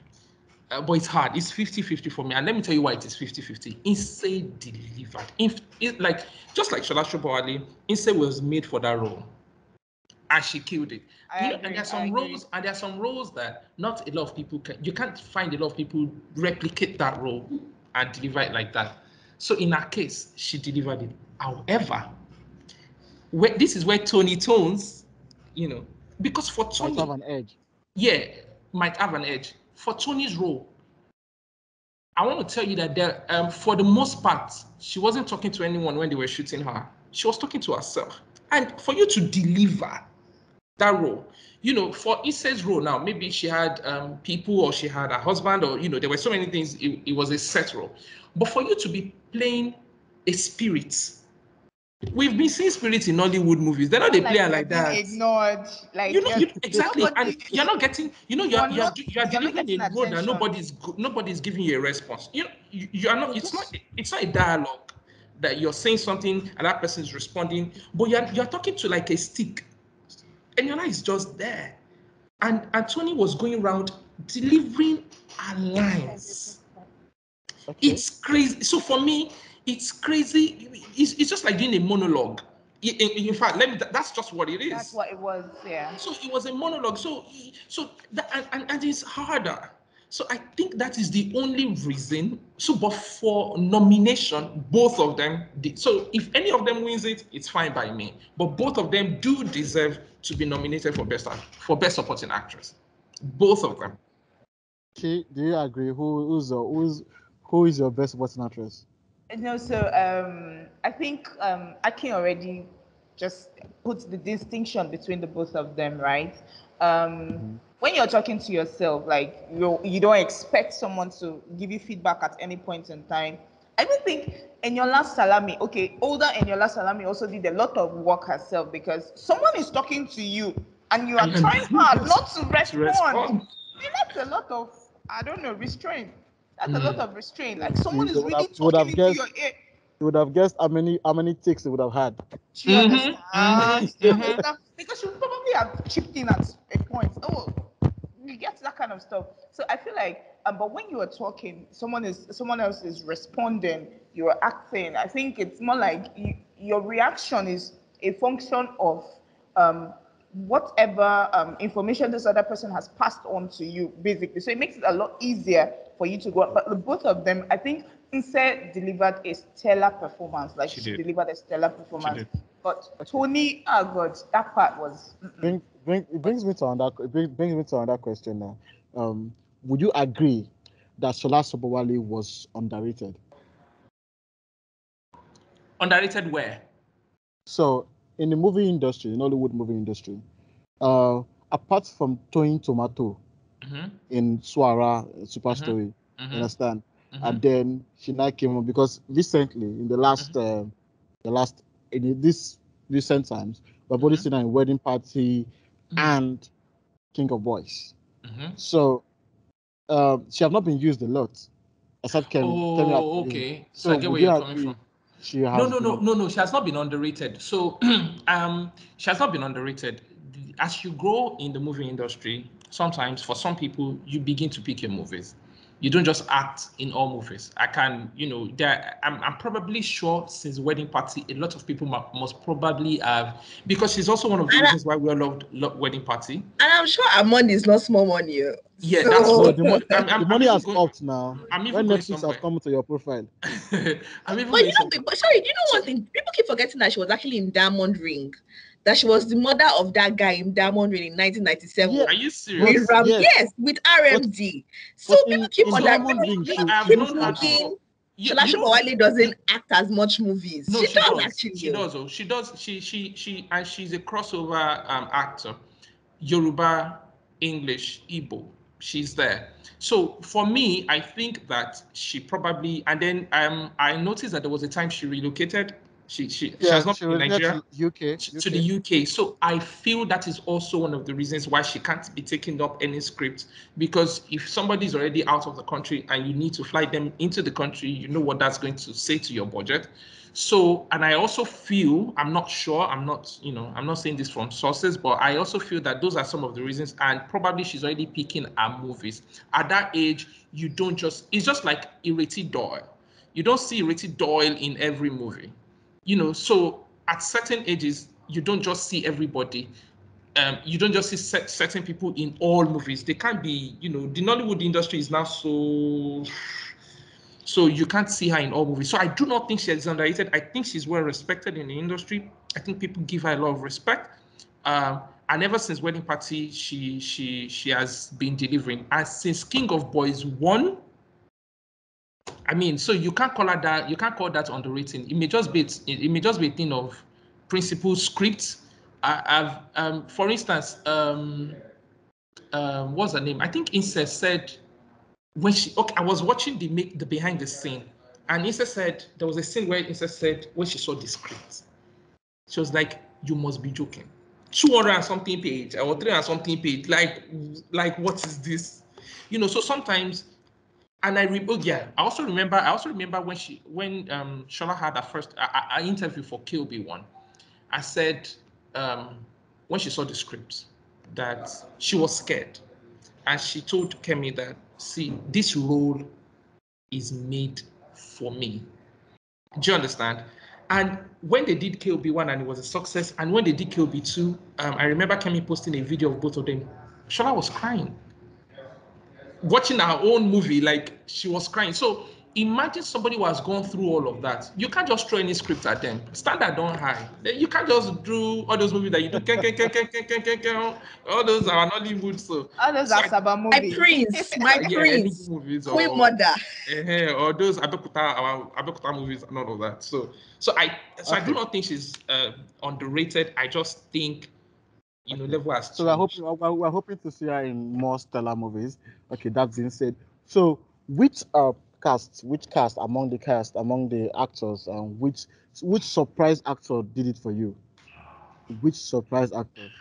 uh, but it's hard, it's fifty fifty for me, and let me tell you why it is fifty fifty. Inse delivered. If, it, like, just like Sola Sobowale, Inse was made for that role. And she killed it. I you know, agree, and there are some roles, and there are some roles that not a lot of people can. You can't find a lot of people replicate that role and deliver it like that. So in her case, she delivered it. However, where, this is where Toni Tones, you know, because for Toni, might have an edge. Yeah, might have an edge for Toni's role. I want to tell you that there, um, for the most part, she wasn't talking to anyone when they were shooting her. She was talking to herself. And for you to deliver that role, you know, for Issa's role now, maybe she had um, people or she had a husband or, you know, there were so many things, it, it was a set role. But for you to be playing a spirit, we've been seeing spirits in Nollywood movies. They're not a like player like that. Ignored, like you know, you, exactly, and you're not getting, you know, you're you're, you're, you're delivering a role that nobody's nobody's giving you a response. You know, you, you are not. It's not. It's not a dialogue that you're saying something and that person is responding, but you're you're talking to like a stick. Eniola is just there. And, and Toni was going around delivering her lines. Okay. It's crazy. So for me, it's crazy. It's, it's just like doing a monologue. In, in, in fact, let me, that's just what it is. That's what it was, yeah. So it was a monologue. So, so that, and, and, and it's harder. So I think that is the only reason. So, but for nomination, both of them did. So if any of them wins it, it's fine by me. But both of them do deserve to be nominated for best for best supporting actress. Both of them. Okay, do you agree? Who who's your, who's who is your best supporting actress? No, so um, I think um, Akin already just puts the distinction between the both of them, right? Um, mm-hmm. When you're talking to yourself, like you you don't expect someone to give you feedback at any point in time. I don't think Eniola Salami, okay, older Eniola Salami also did a lot of work herself because someone is talking to you and you are trying hard not to respond. To respond. That's a lot of, I don't know, restraint. That's mm. a lot of restraint. Like someone is really have, talking into your ear. You would have guessed how many how many ticks you would have had. She mm-hmm. understands. Mm-hmm. She understands because she would probably have chipped in at a point. Oh, you get that kind of stuff. So I feel like, um, but when you are talking, someone is someone else is responding. You are acting. I think it's more like you, your reaction is a function of um whatever um, information this other person has passed on to you, basically. So it makes it a lot easier for you to go out. But the both of them, I think Inse delivered a stellar performance. Like, she, she delivered a stellar performance. But Toni, oh God, that part was... Bring, bring, it brings me to another, it brings me to another question now. Um, would you agree that Sola Sobowale was underrated? Underrated where? So, in the movie industry, in Nollywood movie industry, uh, apart from Toyin Tomato mm-hmm. in Suara, Super mm-hmm. Story, mm-hmm. you understand? Mm-hmm. And then she now came on because recently, in the last, mm-hmm. uh, the last, in this recent times, we've only seen her in Wedding Party mm-hmm. and King of Boys. Mm-hmm. So, uh, she have not been used a lot, except Kemi. Oh, Kemi okay. So, so I get where you're coming been, from. She has no, no, no, no, no. She has not been underrated. So, um, she has not been underrated. As you grow in the movie industry, sometimes for some people, you begin to pick your movies. You don't just act in all movies. I can, you know, there. I'm, I'm probably sure since Wedding Party, a lot of people must probably have, because she's also one of the and reasons I, why we all loved, loved Wedding Party. And I'm sure our money is not small money. Yeah, so. That's what the money, I'm, I'm, the money I'm has upped now. I'm even when Netflix has come to your profile. I'm even but you know, but sorry, you know one thing? People keep forgetting that she was actually in Diamond Ring. That she was the mother of that guy in Diamond Ring in nineteen ninety-seven. Yeah. Are you serious? With Ram- yes. yes, with R M D. But, so but people in, keep in on that. People keep looking. Sola Sobowale doesn't act as much movies. No, she, she does, does actually. She does. Oh, she does. She she she and she's a crossover um, actor. Yoruba, English, Igbo. She's there. So for me, I think that she probably, and then um I noticed that there was a time she relocated. She, she, yeah, she has not she been in Nigeria, to, U K, she, U K. To the U K. So I feel that is also one of the reasons why she can't be taking up any script, because if somebody's already out of the country and you need to fly them into the country, you know what that's going to say to your budget. So, and I also feel, I'm not sure, I'm not, you know, I'm not saying this from sources, but I also feel that those are some of the reasons, and probably she's already picking her movies. At that age, you don't just, it's just like Ireti Doyle. You don't see Ireti Doyle in every movie. You know, so at certain ages, you don't just see everybody. Um, you don't just see set, certain people in all movies. They can't be, you know, the Nollywood industry is now so, so you can't see her in all movies. So I do not think she is underrated. I think she's well respected in the industry. I think people give her a lot of respect. Um, and ever since Wedding Party, she she she has been delivering. And since King of Boys one, I mean, so you can't call her that. You can't call that underrated. It may just be. It, it may just be a thing of principal script. I, I've, um, for instance, um, um, what's her name? I think Inse said when she. Okay, I was watching the make the behind the scene, and Inse said there was a scene where Inse said when she saw the script, she was like, "You must be joking." Two hundred and something page or three hundred something page. Like, like what is this? You know. So sometimes. And I re- oh, yeah, I also remember. I also remember when she, when um, Shola had her first a, a interview for Kilby One. I said um, when she saw the script that she was scared, and she told Kemi that, "See, this role is made for me." Do you understand? And when they did Kilby One and it was a success, and when they did Kilby Two, um, I remember Kemi posting a video of both of them. Shola was crying. Watching her own movie, like she was crying. So imagine somebody who has gone through all of that. You can't just throw any script at them. Standard down high. You can't just do all those movies that you do. Ken, ken, ken, ken, ken, ken, ken, ken. All those are Nollywood. So all those so are Saba movies. My prince, my yeah, prince, Queen Mother. Yeah, or those Abeokuta, Abeokuta movies and all of that. So, so I, so okay. I do not think she's uh, underrated. I just think. You know, level has so we're hoping, we're, we're hoping to see her in more stellar movies. Okay, that's been said. So, which uh, cast, which cast among the cast, among the actors, and um, which which surprise actor did it for you? Which surprise actor?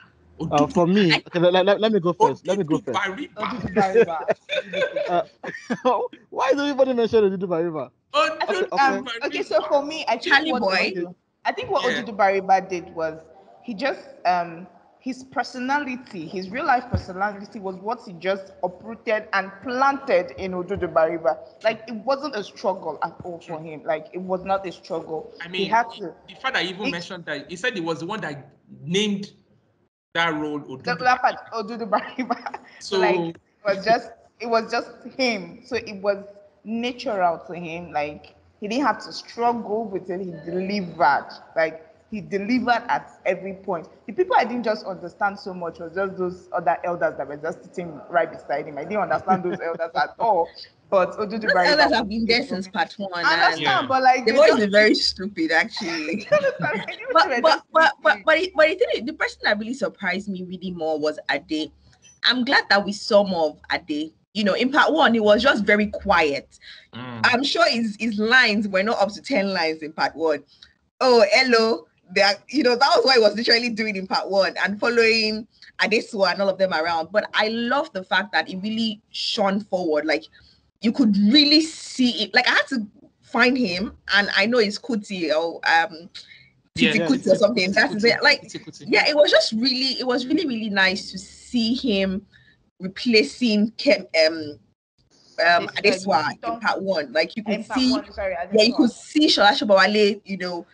Odudu, uh, for me, okay, let, let, let me go first. Odudu let me go first. Bariba. Odudu Bariba. uh, why do everybody mention Odudu Bariba? Odudu okay, okay. Um, okay, so for me, I think Charlie what, Boy. Okay. I think what yeah. Odudu Bariba did was he just um. His personality, his real-life personality was what he just uprooted and planted in Odudu Bariba. Like, it wasn't a struggle at all for him. Like, it was not a struggle. I mean, he had to, the father even it, mentioned that. He said he was the one that named that role, Odudu Bariba. So like, it was just it was just him. So it was natural to him. Like, he didn't have to struggle with it. He delivered. Like, he delivered at every point. The people I didn't just understand so much was just those other elders that were just sitting right beside him. I didn't understand those elders at all. But Odudu Bariba, those elders have been there since part one. I understand, yeah. But like, the boys are very stupid, actually. but, but, but, but, but, it, but it the person that really surprised me really more was Ade. I'm glad that we saw more of Ade. You know, in part one, it was just very quiet. Mm. I'm sure his, his lines were not up to ten lines in part one. Oh, hello. Are, you know, that was what I was literally doing in part one and following Adesua and all of them around. But I love the fact that it really shone forward. Like, you could really see it. Like, I had to find him, and I know it's Kuti or um yeah, Titi yeah, Kuti or something. Kuti, That's it. Like, Kuti. yeah, it was just really, it was really, really nice to see him replacing Kem, um um Adesua in part one. Like, you could see, one, sorry, yeah, you could see Sola Sobowale, you know,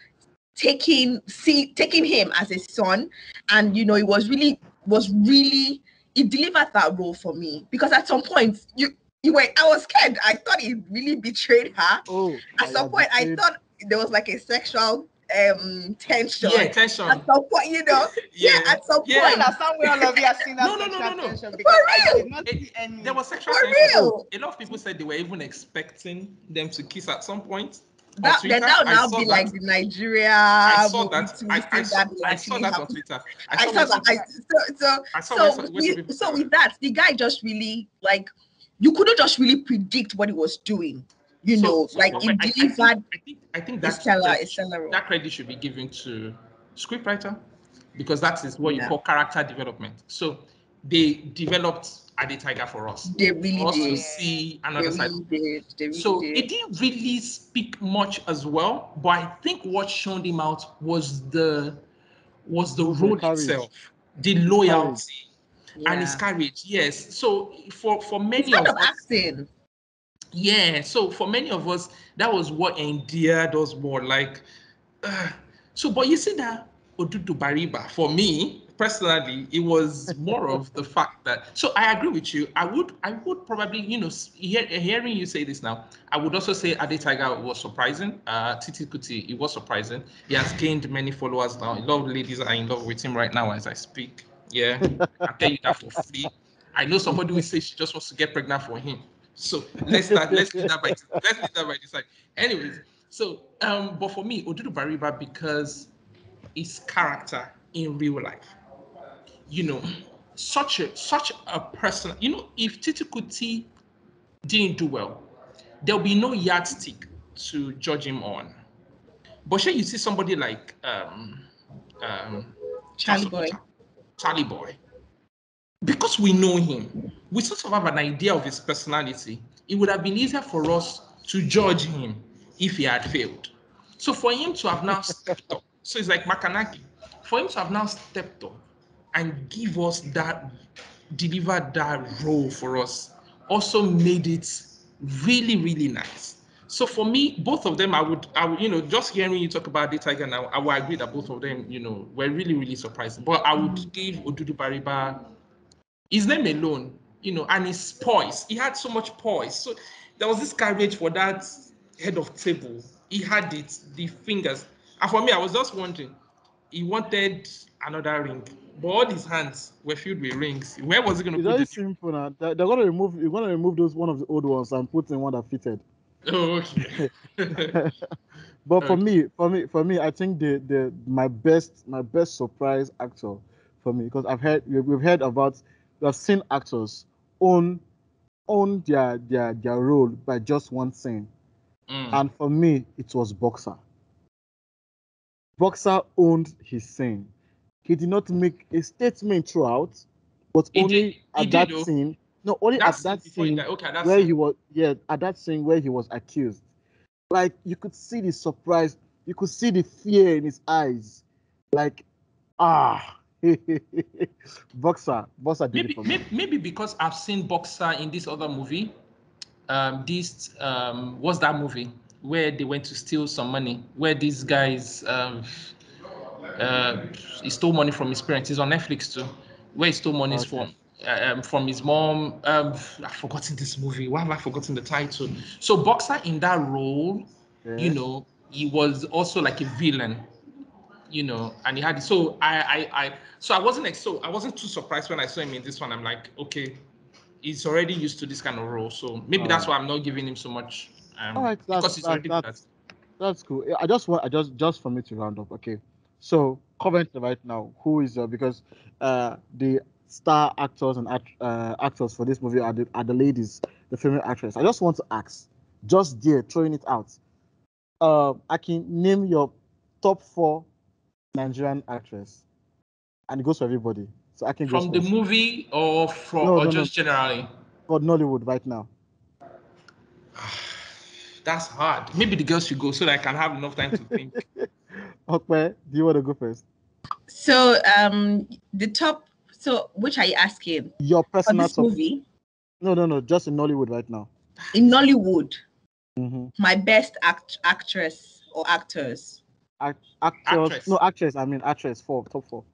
taking see taking him as a son. And you know, it was really was really it delivered that role for me, because at some point you you were I was scared. I thought he really betrayed her. Oh, at some I point I thought there was like a sexual um tension. Yeah, tension. At some point, you know. yeah. yeah, at some yeah. point. Yeah. Somewhere all of you have seen that. No, no, no, no, no. For real. It, any... There was sexual for tension. Real. A lot of people said they were even expecting them to kiss at some point. That Twitter, that would now be that, like the Nigeria. I saw that. I, I, saw, that I saw that on Twitter. I saw, I saw that. I, so so, I saw so, with, so with that, the guy just really, like, you couldn't just really predict what he was doing. You so, know, so, like, it delivered. I, I, I think I think that, stellar, that, stellar that credit should be given to scriptwriter, because that is what yeah. you call character development. So they developed Ade Tiger for us. They really for us did. To see another they really side. Did. They really so did. It didn't really speak much as well, but I think what shone him out was the was the role the itself, the loyalty, yeah. and his courage. Yes. So for for many it's of us, acting. yeah. So for many of us, that was what endeared us more. Like, uh, so, but you see that Odudu Bariba for me. Personally, it was more of the fact that. So I agree with you. I would, I would probably, you know, hear, hearing you say this now, I would also say Ade Tiger was surprising. Uh, Titi Kuti, it was surprising. He has gained many followers now. A lot of ladies are in love with him right now as I speak. Yeah, I tell you that for free. I know somebody will say she just wants to get pregnant for him. So let's start. Let's do that by. Let's do that by this side. Anyways, so um, but for me, Odudu Bariba, because his character in real life. You know, such a such a person. You know, if Titi Kuti didn't do well, there'll be no yardstick to judge him on. But sure, you see somebody like um, um, Charlie Boy, Charlie Boy, because we know him, we sort of have an idea of his personality. It would have been easier for us to judge him if he had failed. So for him to have now stepped up, so it's like Makanaki. For him to have now stepped up and give us that, deliver that role for us, also made it really, really nice. So for me, both of them, I would, I would you know, just hearing you talk about Ade Tiger now, I would agree that both of them, you know, were really, really surprising. But I would give Odudu Bariba his name alone, you know, and his poise. He had so much poise. So there was this courage for that head of table. He had it, the fingers. And for me, I was just wondering, he wanted another ring, but all his hands were filled with rings. Where was he going to put it? It's very simple now. They're going to remove. You're going to remove those one of the old ones and put in one that fitted. Oh, okay. But okay. for me, for me, for me, I think the the my best my best surprise actor for me, because I've heard we've heard about we've seen actors own own their their their role by just one scene, mm. and for me it was Boxer. Boxer owned his scene. He did not make a statement throughout, but he only did, at that did, scene. No, only at that scene that, okay, where scene. he was. Yeah, at that scene where he was accused. Like, you could see the surprise. You could see the fear in his eyes. Like, ah, Boxer, Boxer did maybe, it for maybe, me. Maybe because I've seen Boxer in this other movie. Um, this um, what's that movie? Where they went to steal some money, where these guys, um, Uh, he stole money from his parents. He's on Netflix too, where he stole money okay. from um, from his mom. Um, I've forgotten this movie. Why have I forgotten the title? So Boxer in that role, yeah. you know, he was also like a villain, you know, and he had so I I, I so I wasn't like, so I wasn't too surprised when I saw him in this one. I'm like, okay, he's already used to this kind of role, so maybe All that's right. why I'm not giving him so much. Um, All right, that's, because he's already that. That's cool. I just want, I just, just for me to round up. Okay, so Coventry right now, who is uh, because uh, the star actors and act, uh, actors for this movie are the, are the ladies, the female actress. I just want to ask, just there throwing it out. Uh, I can name your top four Nigerian actress, and it goes for everybody. So I can from the movie or from no, or no, just no. generally. For Nollywood right now. That's hard. Maybe the girls should go so that I can have enough time to think. Okay, do you want to go first? So, um, the top. So, which are you asking? Your personal top movie? No, no, no. Just in Nollywood right now. In Nollywood, mm-hmm. my best act actress or actors. Act actors. Actress. No, actress. I mean, actress. Four. Top four.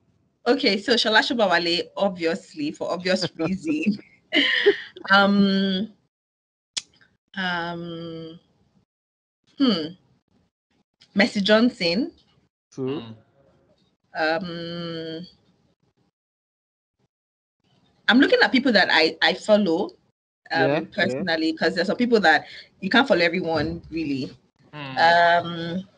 Okay, so Sola Sobowale, obviously, for obvious reason. um. Um. Hmm. Mercy Johnson. True. Um, I'm looking at people that I, I follow um, yeah, personally because yeah. there's some people that you can't follow everyone really. Mm. Um,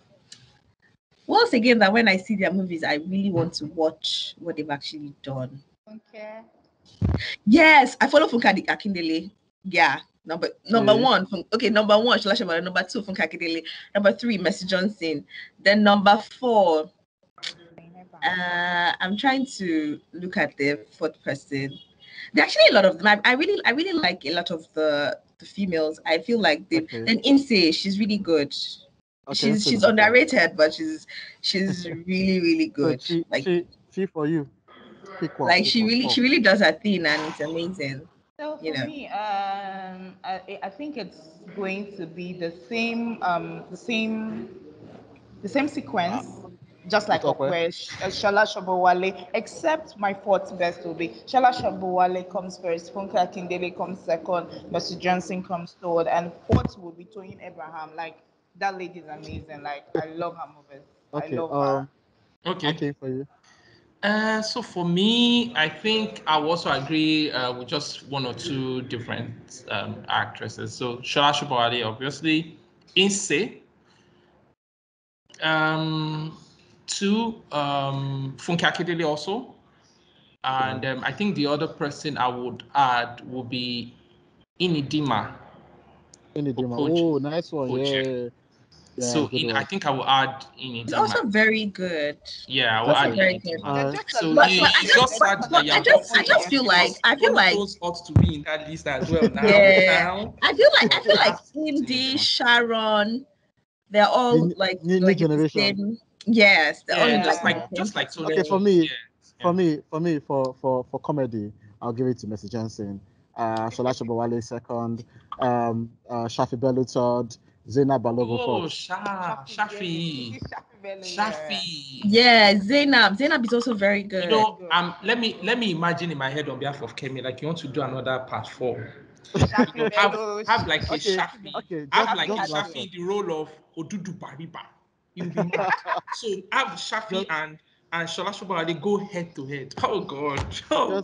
once again, that when I see their movies, I really want to watch what they've actually done. Okay. Yes, I follow Funke Akindele. Yeah. Number number yeah. one, from, okay, number one, Sola Sobowale. Number two, Funke Akindele. Number three, Mercy Johnson. Then number four, uh, I'm trying to look at the fourth person. There are actually a lot of them. I, I really, I really like a lot of the, the females. I feel like they. Okay. Then Inse, she's really good. Okay, she's so she's underrated, but she's she's really really good. So she, like she, she for you. One, like she really she really does her thing, and it's amazing. So for you know. me, um, I, I think it's going to be the same, um, the same, the same sequence, just like where Sola Sobowale, except my fourth best will be Sola Sobowale comes first, Funke Akindele comes second, Mercy Johnson comes third, and fourth will be Toyin Abraham. Like that lady is amazing. Like I love her movies. Okay. I love uh, her. Okay. Okay for you. Uh, so for me, I think I also agree uh, with just one or two different um, actresses. So Sola Sobowale, obviously, Inse, um, two, um, Funke Akindele also, and um, I think the other person I would add would be Inidima. Inidima, oh, nice one, Oche. Yeah. Yeah, so in, I think I will add in it. It's also very good. Yeah, I will add very good. Uh, so but, you, but I just, but, but, but I just, I just feel like I feel like those ought to be in that list as well. Now, yeah, now. I feel like I feel like Indy, Sharon, they're all the, like new, like new generation. Same, yes, they're yeah, all just like, like just like so. Okay, for me, yes, for yeah. me, for me, for for for comedy, I'll give it to Mercy Johnson. Uh, Sola Sobowale second. Um, uh, Shaffy Belutod. Zena Balogo. Oh, Sha, Shaffy. Shaffy. Yeah, Zainab. Zainab is also very good. You know, um, let me let me imagine in my head on behalf of Kemi, like you want to do another part four. You know, have, have like a okay, Shaffy. Okay, just, have like a Shaffy in the role of Odudu Bariba. So have Shaffy and and Sola Sobowale go head to head. Oh God. Oh.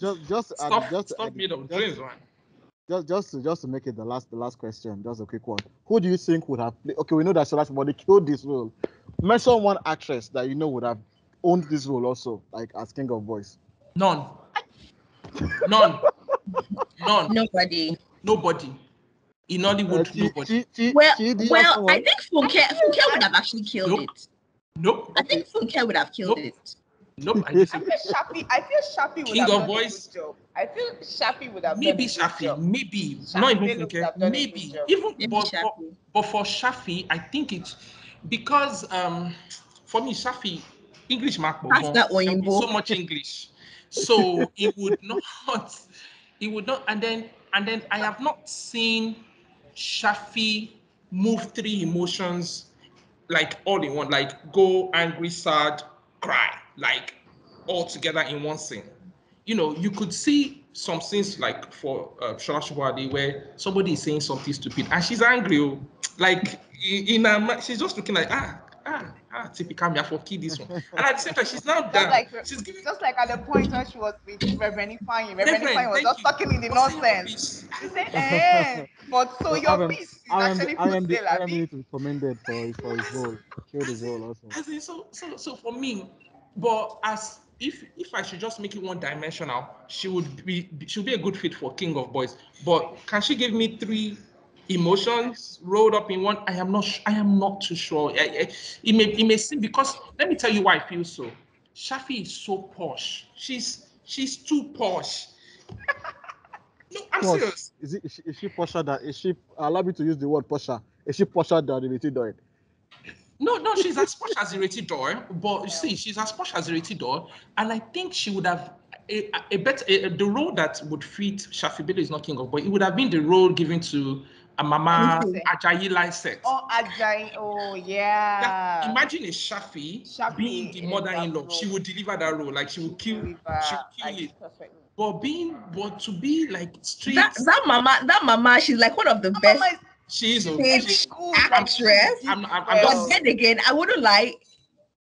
Just just just stop, just, stop me the dreams, man. Just, just, to, just to make it the last, the last question. Just a quick one. Who do you think would have? Played? Okay, we know that Sola Sobowale killed this role. Mention one actress that you know would have owned this role also, like as King of Boys. None. None. None. Nobody. Nobody. In Hollywood, uh, nobody. She, she, well, she well, I think Funke, Funke would have actually killed nope. it. Nope. I think Funke would have killed nope. it. Nope. I, I feel Shaffy. I feel Shaffy would King have done Boys. a good job. I feel Shaffy would have maybe done Shaffy, a good job. Maybe Shaffy, not even Funke. Maybe even maybe but, for, but for Shaffy, I think it's because um, for me Shaffy English mark so much English, so it would not, it would not, and then and then I have not seen Shaffy move three emotions like all in one, like go angry, sad. cry, like all together in one scene. You know, you could see some scenes like for uh, Sola Sobowale where somebody is saying something stupid and she's angry. Like in a, she's just looking like, ah, ah, ah, typical me, I for kill this one. And at the same time, she's now down. Like, she's giving just like at the point when she was with Reverend Fine, Reverend Fine was just talking in the nonsense. She said, eh, but so your piece is actually put there, like me. R M D is commended for for his role, killed his role also. As in, so so so for me, but as if if I should just make it one dimensional, she would be she would be a good fit for King of Boys. But can she give me three emotions rolled up in one? I am not. I am not too sure. I, I, it may. It may seem, because let me tell you why I feel so. Shaffy is so posh. She's she's too posh. No, I'm posh. Serious. Is it? Is she, is she posher that? Is she? Allow me to use the word posher. Is she posher than Ireti Doyle? No, no, she's as posh as Ireti Doyle. But you see, she's as posh as Ireti Doyle, and I think she would have. A, a better a, the role that would fit Shaffy Belutod is not King of Boys. It would have been the role given to a Mama Ajayi Lycett. Oh, Ajayi! Oh, yeah. That, imagine a Shaffy, Shaffy being the mother-in-law. She would deliver that role. Like she would kill. She would kill like, it. Perfect. But being, but to be like street. That, that Mama, that Mama, she's like one of the that best. Mama is, she is a she's good actress. I'm, I'm, I'm, I'm but then again, I wouldn't lie.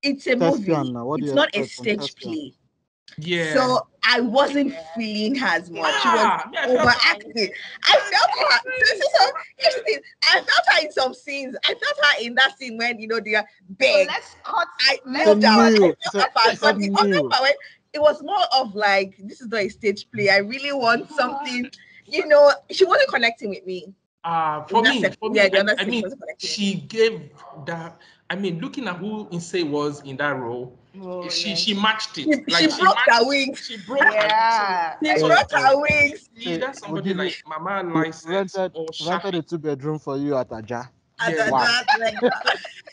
It's a movie. It's not a stage play. Yeah. So I wasn't yeah. feeling her as much. Yeah. She was yeah, overacting. I felt her. I felt her in some scenes. I felt her in that scene when you know they are big. So let's cut. I knelt down. I so, her, but the other part, it was more of like, this is not a stage play. I really want something. You know, she wasn't connecting with me. Uh, for me, for me, yeah, I, I mean, she gave that. I mean, looking at who Inse was in that role, oh, she yes. she matched it. She, like, she, she broke matched, her wings. She broke yeah. her wings. She broke her wings. Either somebody you, like Mama Lycett rented, or Shaffy. Rented a two-bedroom for you at Aja. Yeah. Wow.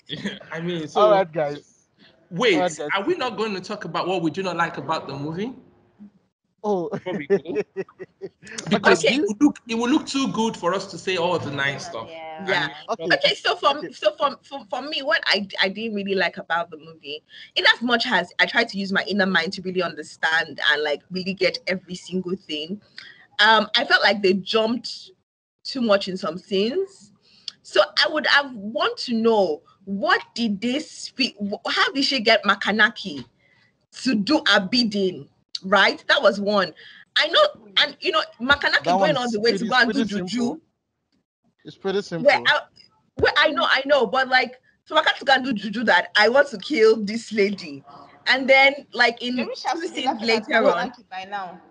Yeah, I mean, so... All right, guys. Wait, right, guys. Are we not going to talk about what we do not like about the movie? Oh, because okay. it would look it would look too good for us to say all the nice stuff. Yeah. yeah. Okay. okay. So for okay. so for, for for me, what I I didn't really like about the movie, in as much as I tried to use my inner mind to really understand and like really get every single thing, um, I felt like they jumped too much in some scenes. So I would I want to know, what did they speak? How did she get Makanaki to do a bidding? Right, that was one. I know, and you know, Makanaki going on the way to go and do juju. It's pretty simple. Well, I, well, I know, I know, but like, so Makanaki can do juju that I want to kill this lady, and then like in two scenes later on. By now,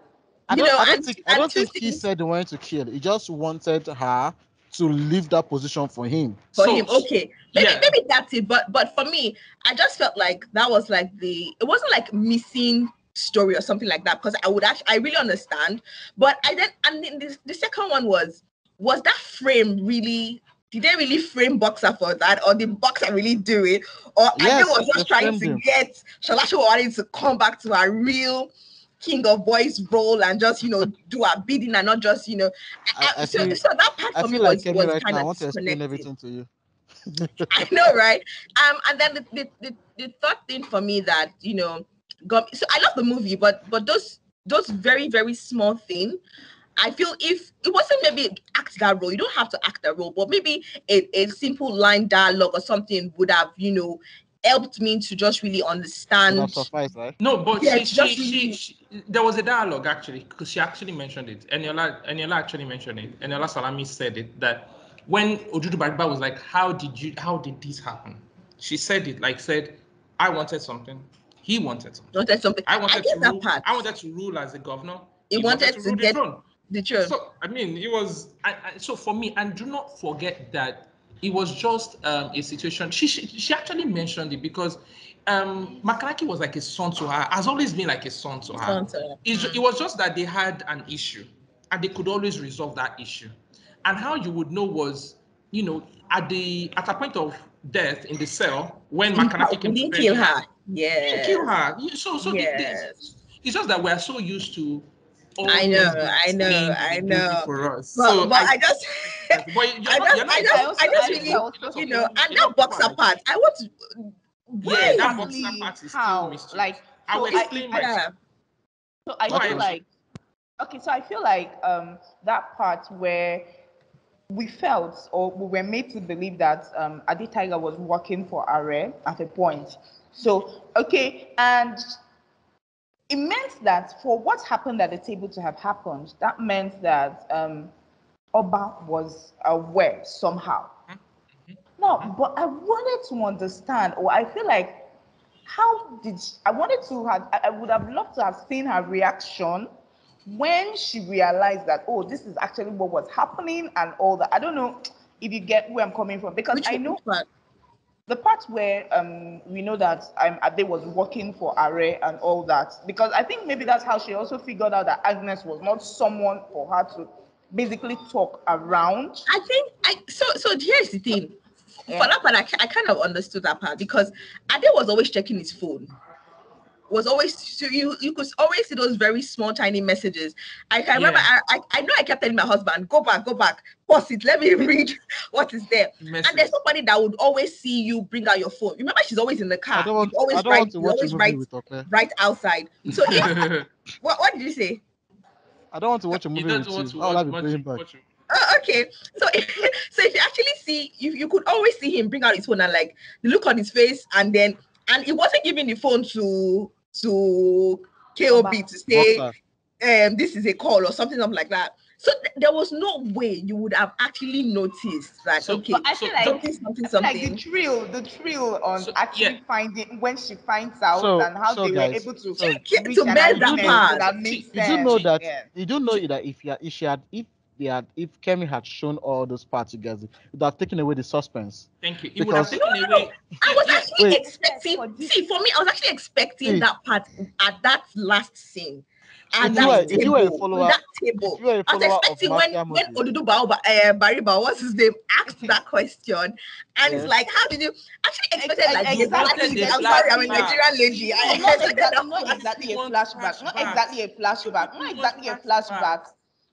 I don't, you know, I don't and, think, I don't think he said he wanted to kill. He just wanted her to leave that position for him. For so, him, okay. Maybe yeah. maybe that's it. But but for me, I just felt like that was like the. It wasn't like missing story or something like that, because I would actually I really understand, but I then and then this, the second one was was that frame really did they really frame boxer for that, or did boxer really do it, or yes, Ade was just trying to him. Get Sola Sobowale to come back to her real King of Boys role and just you know do her bidding and not just you know I, I, I so, feel, so that part I for me like was, was right kind now. Of I want to explain everything to you. I know, right? Um, and then the the, the the third thing for me that you know. Got, so I love the movie, but but those those very very small thing, I feel if it wasn't maybe act that role, you don't have to act that role, but maybe a, a simple line dialogue or something would have you know helped me to just really understand. Not surprised, right? No, but yeah, she, she, really... she, she there was a dialogue actually, because she actually mentioned it. Eniola Eniola actually mentioned it. Eniola Salami said it, that when Odudu Bariba was like, "How did you? How did this happen?" She said it like said, "I wanted something." He wanted something. Wanted something. I wanted I to rule. Part. I wanted to rule as a governor. He, he wanted, wanted to, to rule get the throne. The throne. So I mean, it was. I, I, so for me, and do not forget that it was just um, a situation. She, she she actually mentioned it because um, Makanaki was like a son to her. Has always been like a son to her. Son to her. It, it was just that they had an issue, and they could always resolve that issue. And how you would know was, you know, at the at a point of death in the cell when Makanaki came to kill her. Yeah. Kill her. So, so yes. the, it's just that we're so used to. All I know, I know, I know. For us. But, so but I, I just, I just, I just, I just, really, you know, and that boxer part, I want to. Why? Yeah, that boxer part is how? Still like, I will so explain I, myself. So I okay. feel like, okay, so I feel like um, that part where we felt or we were made to believe that um, Ade Tiger was working for Are at a point. So, okay, and it meant that for what happened at the table to have happened, that meant that um, Oba was aware somehow. Mm-hmm. No, but I wanted to understand, or I feel like, how did she, I wanted to have, I would have loved to have seen her reaction when she realized that, oh, this is actually what was happening and all that. I don't know if you get where I'm coming from, because Which I know part? the part where um, we know that um, Ade was working for Are and all that, because I think maybe that's how she also figured out that Agnes was not someone for her to basically talk around. I think, I so, so here's the thing. Yeah. For that part, I, I kind of understood that part, because Ade was always checking his phone. Was always so you you could always see those very small tiny messages. I can yeah. remember. I, I I know I kept telling my husband, go back, go back, pause it, let me read what is there. Message. And there's somebody that would always see you bring out your phone. Remember, she's always in the car. I don't want, always I don't right, want to watch always a movie right, with right outside. So if, what what did you say? I don't want to watch a movie. You don't with want you. to watch, I'll watch, watch, back. watch Oh, okay, so so if you actually see, you, you could always see him bring out his phone and like the look on his face, and then and he wasn't giving the phone to to K O B to say um this is a call or something like that. So th there was no way you would have actually noticed that. So, okay, I feel so, like something, something, I feel something. Like the thrill, the thrill on so, actually yeah. finding when she finds out so, and how so they guys, were able to so, to bear that part. That makes you sense. do know that yeah. you do know that if you if she had if Had, if Kemi had shown all those parts, you guys, it would have taken away the suspense. Thank you. It would have taken no, no, away. I was actually Wait. expecting. See, for me, I was actually expecting Wait. that part at that last scene. At that table, you were a follower, that table. You were a follower I was expecting when Mafia when Odudu uh, Bariba, what's his name, asked that question, and yes. it's like, how did you actually expected like exactly, exactly I'm sorry, I'm a Nigerian lady. I not exactly, not exactly a flashback. Not exactly a flashback. Not exactly a flashback.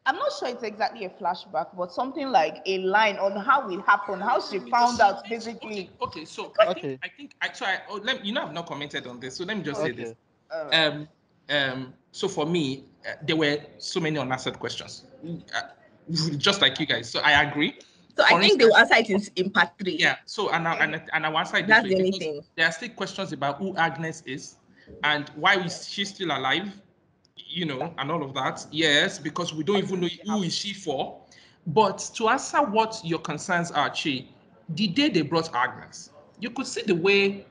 I'm not sure it's exactly a flashback, but something like a line on how it happened, how she found out, basically. Okay, okay so I okay. think I think I try. Oh, let me, you know, I've not commented on this, so let me just okay. say this. Uh, um, um. So for me, uh, there were so many unanswered questions, uh, just like you guys. So I agree. So for I think instance, they will answer it in, in part three. Yeah. So and I, and and I will answer it. That's the only thing. There are still questions about who Agnes is and why is she still alive. You know, and all of that. Yes, because we don't even know who is she for. But to answer what your concerns are, Chi, the day they brought Agnes, you could see the way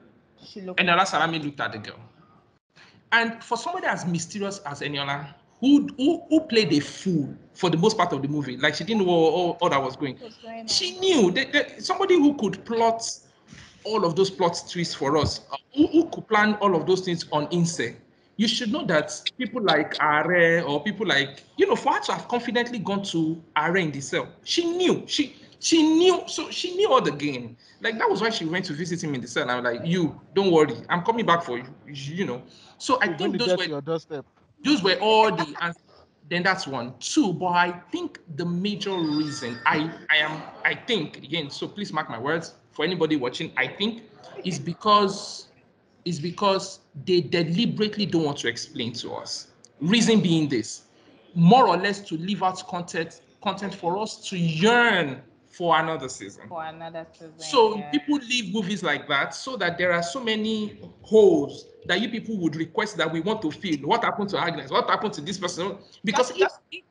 Eniola Salami looked at the girl. And for somebody as mysterious as Eniola, who, who who played a fool for the most part of the movie, like she didn't know all, all that was going. Was going she knew that, that somebody who could plot all of those plot twists for us, who, who could plan all of those things on Inse. You should know that people like Are or people like, you know, for her to have confidently gone to Are in the cell, she knew, she she knew, so she knew all the game. Like, that was why she went to visit him in the cell. I was like, you, don't worry, I'm coming back for you, you know. So I You're think those were, those were all the answers. Then that's one. Two, but I think the major reason, I, I am, I think, again, so please mark my words, for anybody watching, I think, is because is because they deliberately don't want to explain to us. Reason being this, more or less to leave out content, content for us to yearn for another season. For another season. So yeah. people leave movies like that so that there are so many holes that you people would request that we want to fill. What happened to Agnes? What happened to this person? Because if, if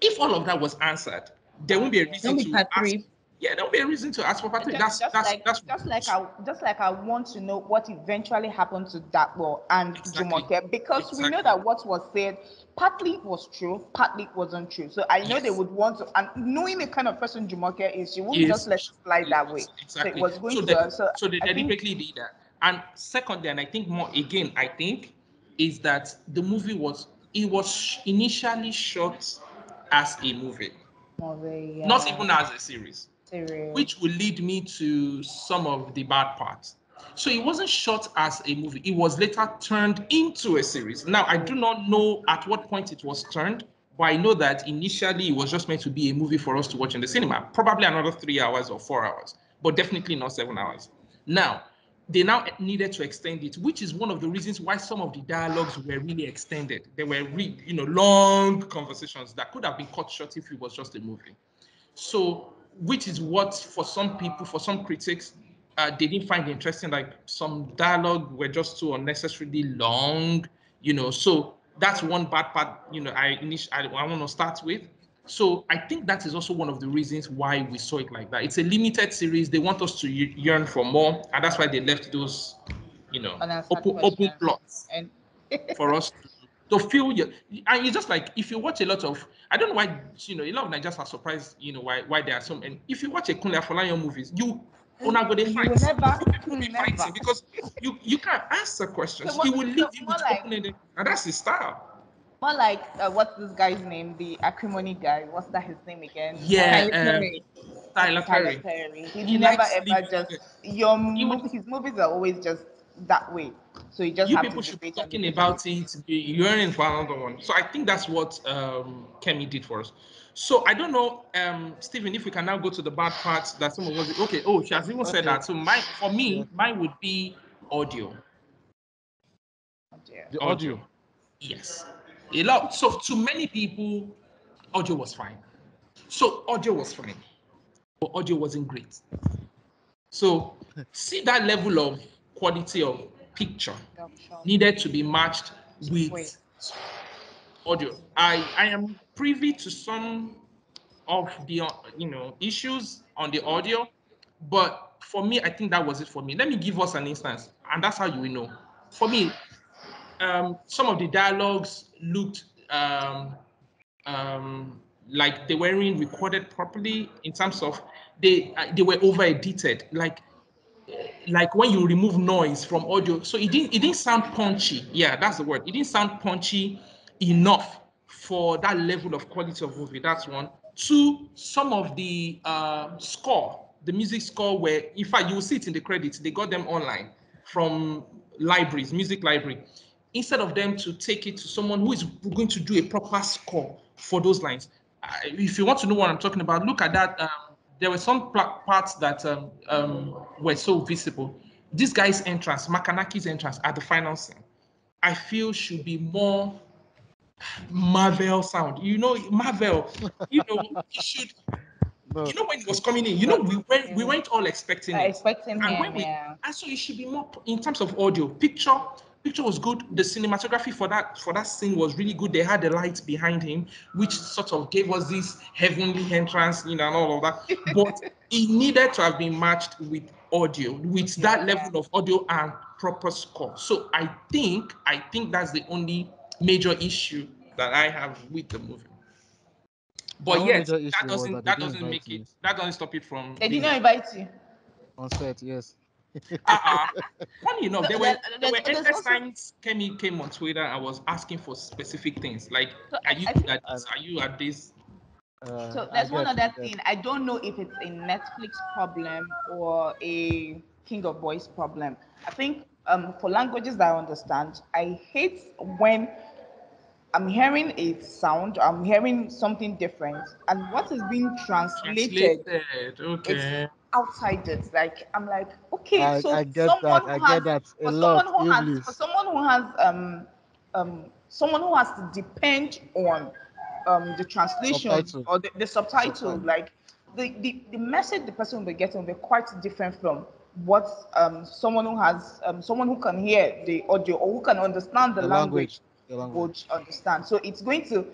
if all of that was answered, there wouldn't be a reason to ask. Yeah, there'll be a reason to ask for part three. That's just that's like, that's just like I just like I want to know what eventually happened to Dapo and Jumoke exactly. because exactly. we know that what was said partly was true, partly wasn't true. So I know yes. they would want to, and knowing the kind of person Jumoke is, she wouldn't yes. just let you slide yes. that way. Exactly. So it was going so to the, so, so they deliberately did that. And secondly, and I think more again, I think, is that the movie was it was initially shot as a movie, movie yeah. not even as a series. Which will lead me to some of the bad parts. So it wasn't shot as a movie. It was later turned into a series. Now, I do not know at what point it was turned, but I know that initially it was just meant to be a movie for us to watch in the cinema, probably another three hours or four hours, but definitely not seven hours. Now, they now needed to extend it, which is one of the reasons why some of the dialogues were really extended. They were, re, you know, long conversations that could have been cut short if it was just a movie. So, which is what, for some people, for some critics, uh, they didn't find interesting. Like, some dialogue were just too unnecessarily long, you know. So that's one bad part, you know, I I, I want to start with. So I think that is also one of the reasons why we saw it like that. It's a limited series. They want us to yearn for more, and that's why they left those, you know, open, open plots and for us to, to feel. Your, and it's just like, if you watch a lot of, I don't know why, you know, a lot of Nigerians are surprised, you know, why why there are some. And if you watch a Kunle Afolayan movies, you will not go to fight. You will never, never. Because you you can't answer questions. So he will leave you with like, open-ended, and that's his style. More like, uh, what's this guy's name? The acrimony guy. What's that his name again? Yeah, Tyler um, Perry. Tyler, Tyler Perry. He's he never ever just... Your he movie, would, his movies are always just that way. So you just you have people to should be talking about it. You're in for another one. So I think that's what um, Kemi did for us. So I don't know, um, Stephen, if we can now go to the bad parts that someone was... Okay, oh, she has even okay. said that. So my, for me, mine would be audio. Audio. The audio. Yes. A lot. So to many people, audio was fine. So audio was fine, but audio wasn't great. So see, that level of quality of picture needed to be matched with Wait. audio. I, I am privy to some of the, you know, issues on the audio, but for me, I think that was it for me. Let me give us an instance, and that's how you will know. For me, Um, some of the dialogues looked um, um, like they weren't recorded properly, in terms of they uh, they were over edited. Like like when you remove noise from audio, so it didn't it didn't sound punchy. Yeah, that's the word. It didn't sound punchy enough for that level of quality of movie. That's one. Two, some of the uh, score, the music score, were, in fact, you will see it in the credits. They got them online from libraries, music library. Instead of them to take it to someone who is going to do a proper score for those lines. Uh, if you want to know what I'm talking about, look at that. Um, there were some parts that um, um, were so visible. This guy's entrance, Makanaki's entrance at the final scene, I feel should be more Marvel sound. You know, Marvel, you know, he should... But, you know, when he was coming in, you know, we went we went all expecting it. Expecting and him, when we, yeah. And so it should be more, in terms of audio, picture, picture was good. The cinematography for that for that scene was really good. They had the lights behind him, which sort of gave us this heavenly entrance, you know, and all of that. But it needed to have been matched with audio, with yeah, that level yeah. of audio and proper score. So I think, I think that's the only major issue that I have with the movie. But yes, that doesn't that, that doesn't make it. That doesn't stop it from. They did not invite you. On set, yes. uh-uh. Funny enough, there were there were endless times Kemi came on Twitter and was asking for specific things like, are you at this? Are you at this? So there's one other thing. I don't know if it's a Netflix problem or a King of Boys problem. I think um for languages that I understand, I hate when I'm hearing a sound, I'm hearing something different, and what is being translated, translated. Okay. It's outside it. Like, I'm like, okay, I, so I get someone that. I has, get that a lot. Someone who has, for someone who has, um, um, someone who has to depend on um, the translation subtitle. or the, the subtitle, subtitle. like the, the, the message the person will be getting will be quite different from what um, someone who has, um, someone who can hear the audio or who can understand the, the language. language. Would understand. So it's going to,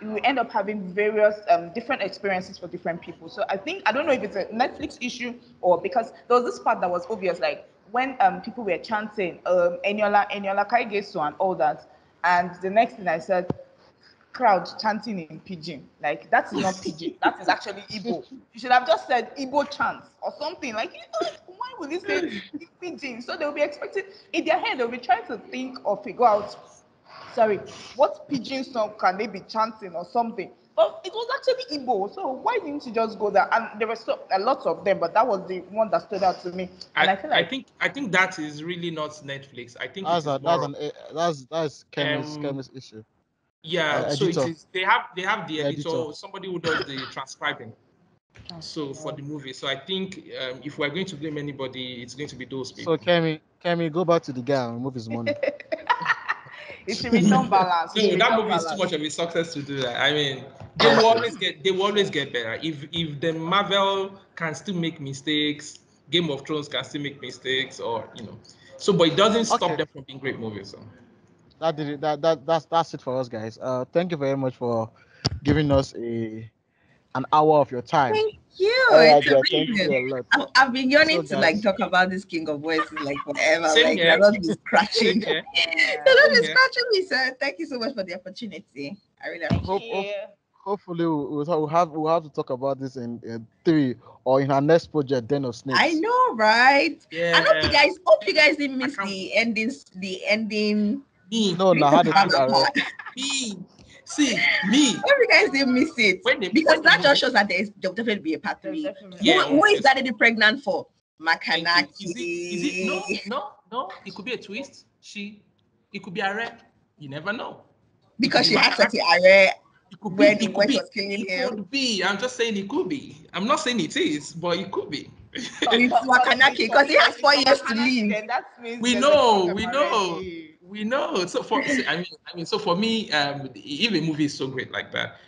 we end up having various um, different experiences for different people. So I think, I don't know if it's a Netflix issue or because there was this part that was obvious, like when um, people were chanting um, Eniola, Eniola Kaigeso and all that. And the next thing I said, crowd chanting in Pidgin. Like, that's not Pidgin. That is actually Igbo. You should have just said Igbo chants or something. Like, why would you say Pidgin? So they'll be expecting, in their head, they'll be trying to think or figure out Sorry, what pidgin song can they be chanting or something? But it was actually Igbo, so why didn't you just go there? And there were so, a lot of them, but that was the one that stood out to me. And I, I, feel like, I think I think that is really not Netflix. I think that's a, that's, an, that's that's Kemi's um, Kemi's issue. Yeah, uh, so it is, they have they have the editor, the editor. somebody who does the transcribing. So for the movie, so I think um, if we're going to blame anybody, it's going to be those people. So Kemi, Kemi, go back to the guy and move his money. It should be some balance. No, that movie balance. Is too much of a success to do that. I mean, they will always get they will always get better. If if the Marvel can still make mistakes, Game of Thrones can still make mistakes, or you know, so but it doesn't stop okay. them from being great movies. So. That did it. That that that's that's it for us, guys. Uh, thank you very much for giving us a an hour of your time. Thank you. Oh, it's amazing. Thank you a lot. I've, I've been yearning so, to guys. like talk about this King of Boys like forever. Like I love you scratching. They love you scratching me, sir. Thank you so much for the opportunity. I really appreciate it. Hope, hope, hopefully we'll, we'll have we'll have to talk about this in, in three or in our next project, Den of Snakes. I know, right? Yeah. I hope you guys hope you guys didn't miss the endings, the ending. Me. No, no, how did you See me. Hope you guys didn't miss it they, because that just shows that there's, there'll definitely be a part three. Yeah, who, who is that the pregnant for? Makanaki. Is it, is it, no, no, no. It could be a twist. She. It could be a red. You never know. Because she had such a red. It could be. It could be. It could be. I'm just saying it could be. I'm not saying it is, but it could be. Makanaki, because he has four years to live. We know. We know. We know. So for I mean, I mean, so for me, um, if a movie is so great like that,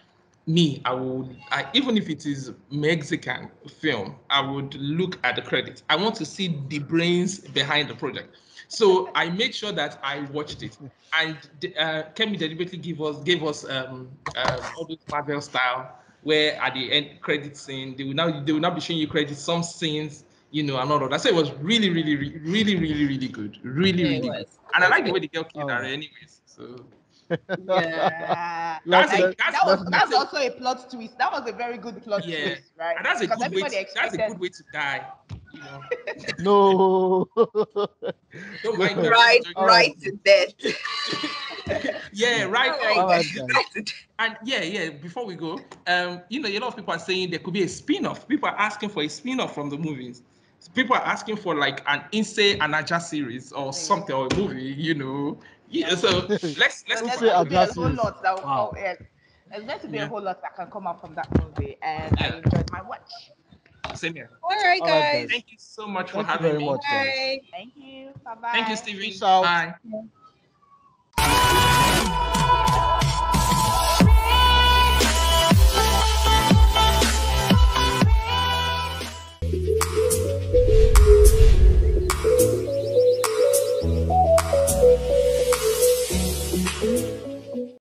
me, I would, I, even if it is Mexican film, I would look at the credits. I want to see the brains behind the project. So I made sure that I watched it, and uh, Kemi deliberately gave us gave us um, uh, all those Marvel style, where at the end credit scene they will now they will now be showing you credits, some scenes. You know, and all of that. So it was really, really, really, really, really, really good. Really, really good. And I like the way the girl killed her, anyways. So yeah, that's I, a, that was that's a, also a plot twist. That was a very good plot yeah. twist, right? And that's a good way. To, that's a good way to die. You know? No. Don't mind that. Right, right to death. Yeah, right. Oh, right to and yeah, yeah. Before we go, um, you know, a lot of people are saying there could be a spin-off. People are asking for a spin-off from the movies. People are asking for like an Inse and Aja series or something or a movie, you know. Yeah, so let's let's there's going to be a whole lot that will, wow. oh, yeah. there's going to be yeah. a whole lot that can come out from that movie, and yeah. I enjoyed my watch. Same here. All right, guys. All right, guys. Thank you so much Thank for having me. Much, Bye. Thank you. Bye bye. Thank you, Stevie. Peace Bye. Out. Bye.